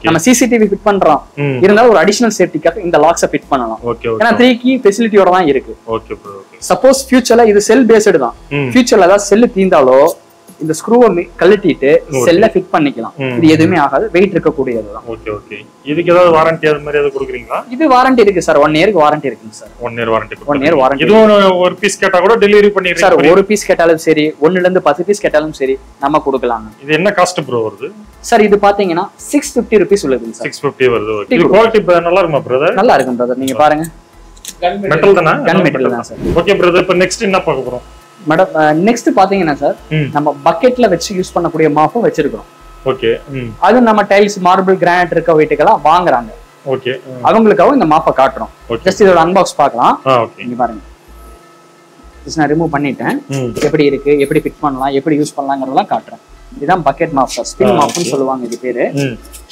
நம்ம சிசிடிவி ஃபிட் பண்றோம் இருந்தாலும் ஒரு அடிஷனல் சேஃப்டிக்காக இந்த லாக்ஸை ஃபிட் பண்ணலாம் ஏன்னா 3 கீ ஃபெசிலிட்டியோட தான் இருக்கு சப்போஸ் ஃபியூச்சர்ல இது செல் பேஸ்டு தான் ஃபியூச்சர்ல ஏதாவது செல்லு தீந்தாலோ இந்த ஸ்க்ரூவை கழட்டிட்டு செல்ல ஃபிட் பண்ணிக்கலாம் இது எதுவுமே ஆகாது வெயிட் இருக்க கூடியதுதான் ஓகே ஓகே இதுக்கு ஏதாவது வாரண்டி அது மாதிரி ஏதாவது கொடுக்குறீங்களா இது வாரண்டி இருக்கு சார் 1 இயருக்கு வாரண்டி இருக்குங்க சார் 1 இயர் வாரண்டி இது ஒரு பீஸ் கேட்டா கூட டெலிவரி பண்ணிடுறீங்க சார் ஒரு பீஸ் கேட்டாலும் சரி 1ல இருந்து 10 பீஸ் கேட்டாலும் சரி நம்ம கொடுக்கலாம் இது என்ன காஸ்ட் ப்ரோ வருது சார் இது பாத்தீங்கன்னா 650 ரூபீஸ் உள்ளதுங்க சார் 650 வருது ஓகே இது குவாலிட்டி நல்லா இருக்குமா பிரதர் நல்லா இருக்கு பிரதர் நீங்க பாருங்க மெட்டல் தானா கன் மெட்டல் தான் சார் ஓகே பிரதர் இப்போ நெக்ஸ்ட் என்ன பார்க்க போறோம் மேடம் நெக்ஸ்ட் பாத்தீங்கன்னா சார் நம்ம பக்கெட்ல வச்சு யூஸ் பண்ணக்கூடிய மாப்பும் வச்சிருக்கோம் ஓகே அது நம்ம டைல்ஸ் மார்பிள் கிரானைட் இருக்க வீட்டுக்கெல்லாம் வாங்குறாங்க ஓகே அவங்களுக்காக இந்த மாப்பை காட்டுறோம் ஜஸ்ட் இதோட அன்பாக்ஸ் பார்க்கலாம் இங்க பாருங்க ஜஸ்ட் நான் ரிமூவ் பண்ணிட்டேன் எப்படி இருக்கு எப்படி ஃபிட் பண்ணலாம் எப்படி யூஸ் பண்ணலாம்ங்கறதெல்லாம் காட்டுறேன் இதுதான் பக்கெட் மாப் சார் ஸ்பின் மாப்னு சொல்லுவாங்க இது பேரு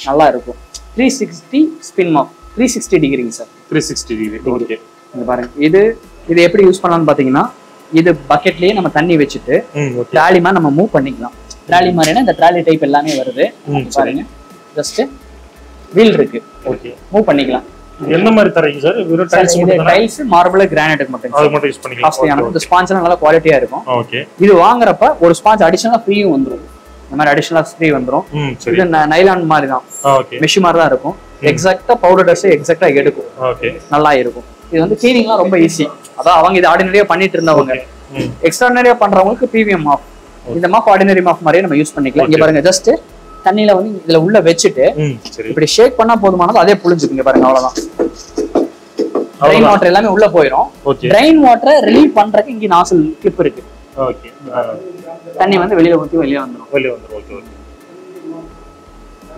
நல்லா இருக்கும் 360 ஸ்பின் மாப் 360 டிகிரிங்க சார் 360 டிகிரி ஓகே இங்க பாருங்க இது எப்படி யூஸ் பண்ணலாம்னு பாத்தீங்கன்னா இது பக்கெட்லயே நம்ம தண்ணி வச்சுட்டு ட்ராலிமா நம்ம மூவ் பண்ணிக்கலாம் ட்ராலி மாதிரினா இந்த ட்ராலி டைப் எல்லாமே வருது பாருங்க ஜஸ்ட் வீல் இருக்கு ஓகே மூவ் பண்ணிக்கலாம் என்ன மாதிரி தரீங்க சார் வெறும் டைல்ஸ் மட்டும் டைல்ஸ் மார்பிள் கிரானைட் மட்டும் அது மட்டும் யூஸ் பண்ணிக்கலாம் ஆப்ஷன் அந்த ஸ்பான்ஜ் நல்ல குவாலிட்டியா இருக்கும் ஓகே இது வாங்குறப்ப ஒரு ஸ்பான்ஜ் அடிஷனலா ஃப்ரீ வந்துரும் இந்த மாதிரி அடிஷனலா ஃப்ரீ வந்துரும் இது நைலான் மாதிரி தான் ஓகே மெஷ் மாதிரி தான் இருக்கும் எக்ஸாக்ட்டா பவுடர் டஸ்ட் எக்ஸாக்ட்டா எடுக்கும் ஓகே நல்லா இருக்கும் இது வந்து கிளீனிங்லாம் ரொம்ப ஈஸி அதான் அவங்க இது ஆர்டினரியா பண்ணிட்டு இருந்தவங்க எக்ஸ்ட்ரானரியா பண்றவங்களுக்கு பிவிஎம் மாப் இந்த மாப் ஆர்டினரி மாப் மாதிரியே நம்ம யூஸ் பண்ணிக்கலாம் இங்க பாருங்க ஜஸ்ட் தண்ணில வந்து இதல உள்ள வெச்சிட்டு இப்படி ஷேக் பண்ணா போதுமானது அதே புளிஞ்சுக்குங்க பாருங்க அவ்வளவுதான் ட்ரைன் வாட்டர் எல்லாமே உள்ள போயிடும் ட்ரைன் வாட்டரை ரிலீவ் பண்றதுக்கு இங்க நாசல் கிளிப் இருக்கு ஓகே தண்ணி வந்து வெளியில ஊத்தி வெளிய வந்துரும் ஓகே ஓகே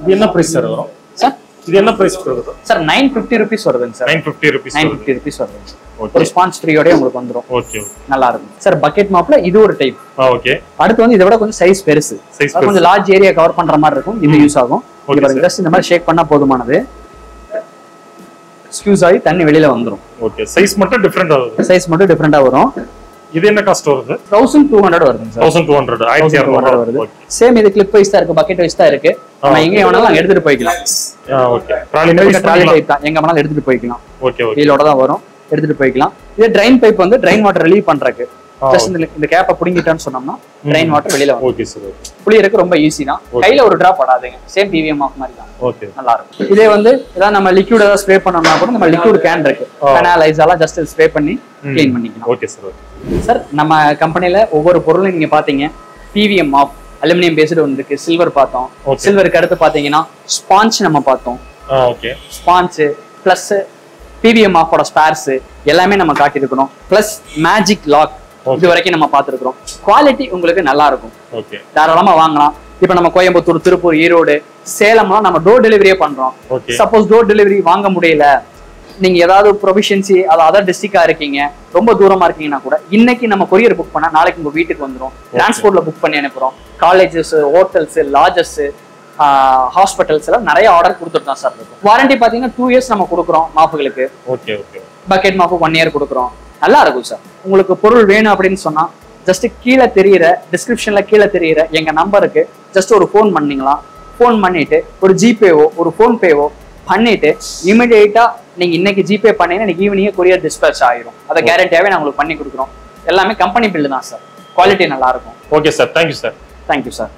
இது என்ன பிரஷர் வரும் சார் இது என்ன பிரைஸ் கொடுக்குது சார் 950 ரூபீஸ் வருதுங்க சார் 950 ரூபீஸ் வருது ஒரு ரெஸ்பான்ஸ் ட்ரீயோட உங்களுக்கு வந்துரும் ஓகே நல்லா இருக்கும் சார் பக்கெட் மாப்ல இது ஒரு டைப் ஓகே அடுத்து வந்து இதோட கொஞ்சம் சைஸ் பெருசு கொஞ்சம் லார்ஜ் ஏரியா கவர் பண்ற மாதிரி இருக்கும் இது யூஸ் ஆகும் இது பாருங்க ஜஸ்ட் இந்த மாதிரி ஷேக் பண்ணா போதுமானது எக்ஸ்கியூஸ் ஆயி தண்ணி வெளியில வந்துரும் ஓகே சைஸ் மட்டும் டிஃபரண்டா வரும் இது என்ன காஸ்ட் வருது 1200 வருதுங்க சார் 1200 வருது சேம் இது கிளிப் வைஸ் தான் இருக்கு பக்கெட் வைஸ் தான் இருக்கு நம்ம எங்க வேணாலும் எடுத்துட்டு போய்க்கலாம் ஓகே ட்ராலி டைப் தான் எங்க வேணாலும் எடுத்துட்டு போய்க்கலாம் ஓகே ஓகே இதோட தான் வரும் எடுத்துட்டு போய்க்கலாம் இது ட்ரைன் பைப் வந்து ட்ரைன் வாட்டர் ரிலீவ் பண்றதுக்கு ஜஸ்ட் இந்த கேப்ப புடிங்கிட்டான்னு சொன்னோம்னா ட்ரைன் வாட்டர் வெளியில வரும் ஓகே சார் புளியருக்கு ரொம்ப ஈஸி தான் கையில ஒரு டிராப் ஆடாதீங்க சேம் டிவிஎம் ஆப் மாதிரி தான் ஓகே நல்லா இருக்கு இதே வந்து இத நம்ம லிக்விட் ஏதாவது ஸ்ப்ரே பண்ணனும்னா கூட நம்ம லிக்விட் கேன் இருக்கு அனலைசலா ஜஸ்ட் ஸ்ப்ரே பண்ணி க்ளீன் பண்ணிக்கலாம் ஓகே சார் சார் நம்ம கம்பெனில ஒவ்வொரு பொருளும் நீங்க பாத்தீங்க பிவிஎம் மாப் அலுமினியம் பேஸ்டு ஒன்று இருக்கு சில்வர் பார்த்தோம் சில்வருக்கு அடுத்து பாத்தீங்கன்னா ஸ்பான்ச் நம்ம பார்த்தோம் ஓகே ஸ்பான்ச் பிளஸ் பிவிஎம் மாப்போட ஸ்பேர்ஸ் எல்லாமே நம்ம காட்டியிருக்கிறோம் பிளஸ் மேஜிக் லாக் இது வரைக்கும் நம்ம பார்த்துருக்கிறோம் குவாலிட்டி உங்களுக்கு நல்லா இருக்கும் ஓகே தாராளமா வாங்கலாம் இப்ப நம்ம கோயம்புத்தூர் திருப்பூர் ஈரோடு சேலம்லாம் நம்ம டோர் டெலிவரியே பண்றோம் சப்போஸ் டோர் டெலிவரி வாங்க முடியல நீங்க ஏதாவது ப்ரொவிஷன்சி அதாவது அதர் டிஸ்ட்ரிக்டா இருக்கீங்க ரொம்ப தூரமா இருக்கீங்கன்னா கூட இன்னைக்கு நம்ம கொரியர் புக் பண்ணா நாளைக்கு உங்க வீட்டுக்கு வந்துடும் டிரான்ஸ்போர்ட்ல புக் பண்ணி அனுப்புறோம் காலேஜஸ் ஹோட்டல்ஸ் லாட்ஜஸ் ஹாஸ்பிட்டல்ஸ் எல்லாம் நிறைய ஆர்டர் கொடுத்துட்டு தான் சார் இருக்கும் வாரண்டி பாத்தீங்கன்னா 2 years நம்ம கொடுக்குறோம் மாப்புகளுக்கு பக்கெட் மாப்பு 1 year கொடுக்குறோம் நல்லா இருக்கும் சார் உங்களுக்கு பொருள் வேணும் அப்படின்னு சொன்னா ஜஸ்ட் கீழே தெரியுற டிஸ்கிரிப்ஷன்ல கீழே தெரியுற எங்க நம்பருக்கு ஜஸ்ட் ஒரு ஃபோன் பண்ணீங்களா ஃபோன் பண்ணிட்டு ஒரு ஜிபேவோ ஒரு ஃபோன்பேவோ பண்ணிட்டு இமிடியேட்டா நீங்க இன்னைக்கு ஜிபே பண்ணீங்கன்னா இன்னைக்கு ஈவினிங்கே கொரியர் டிஸ்பேட்ச் ஆயிரும் அதை கேரண்டியாவே நான் உங்களுக்கு பண்ணி கொடுக்குறோம் எல்லாமே கம்பெனி பில்லு தான் சார் குவாலிட்டி நல்லா இருக்கும் ஓகே சார் தேங்க்யூ சார்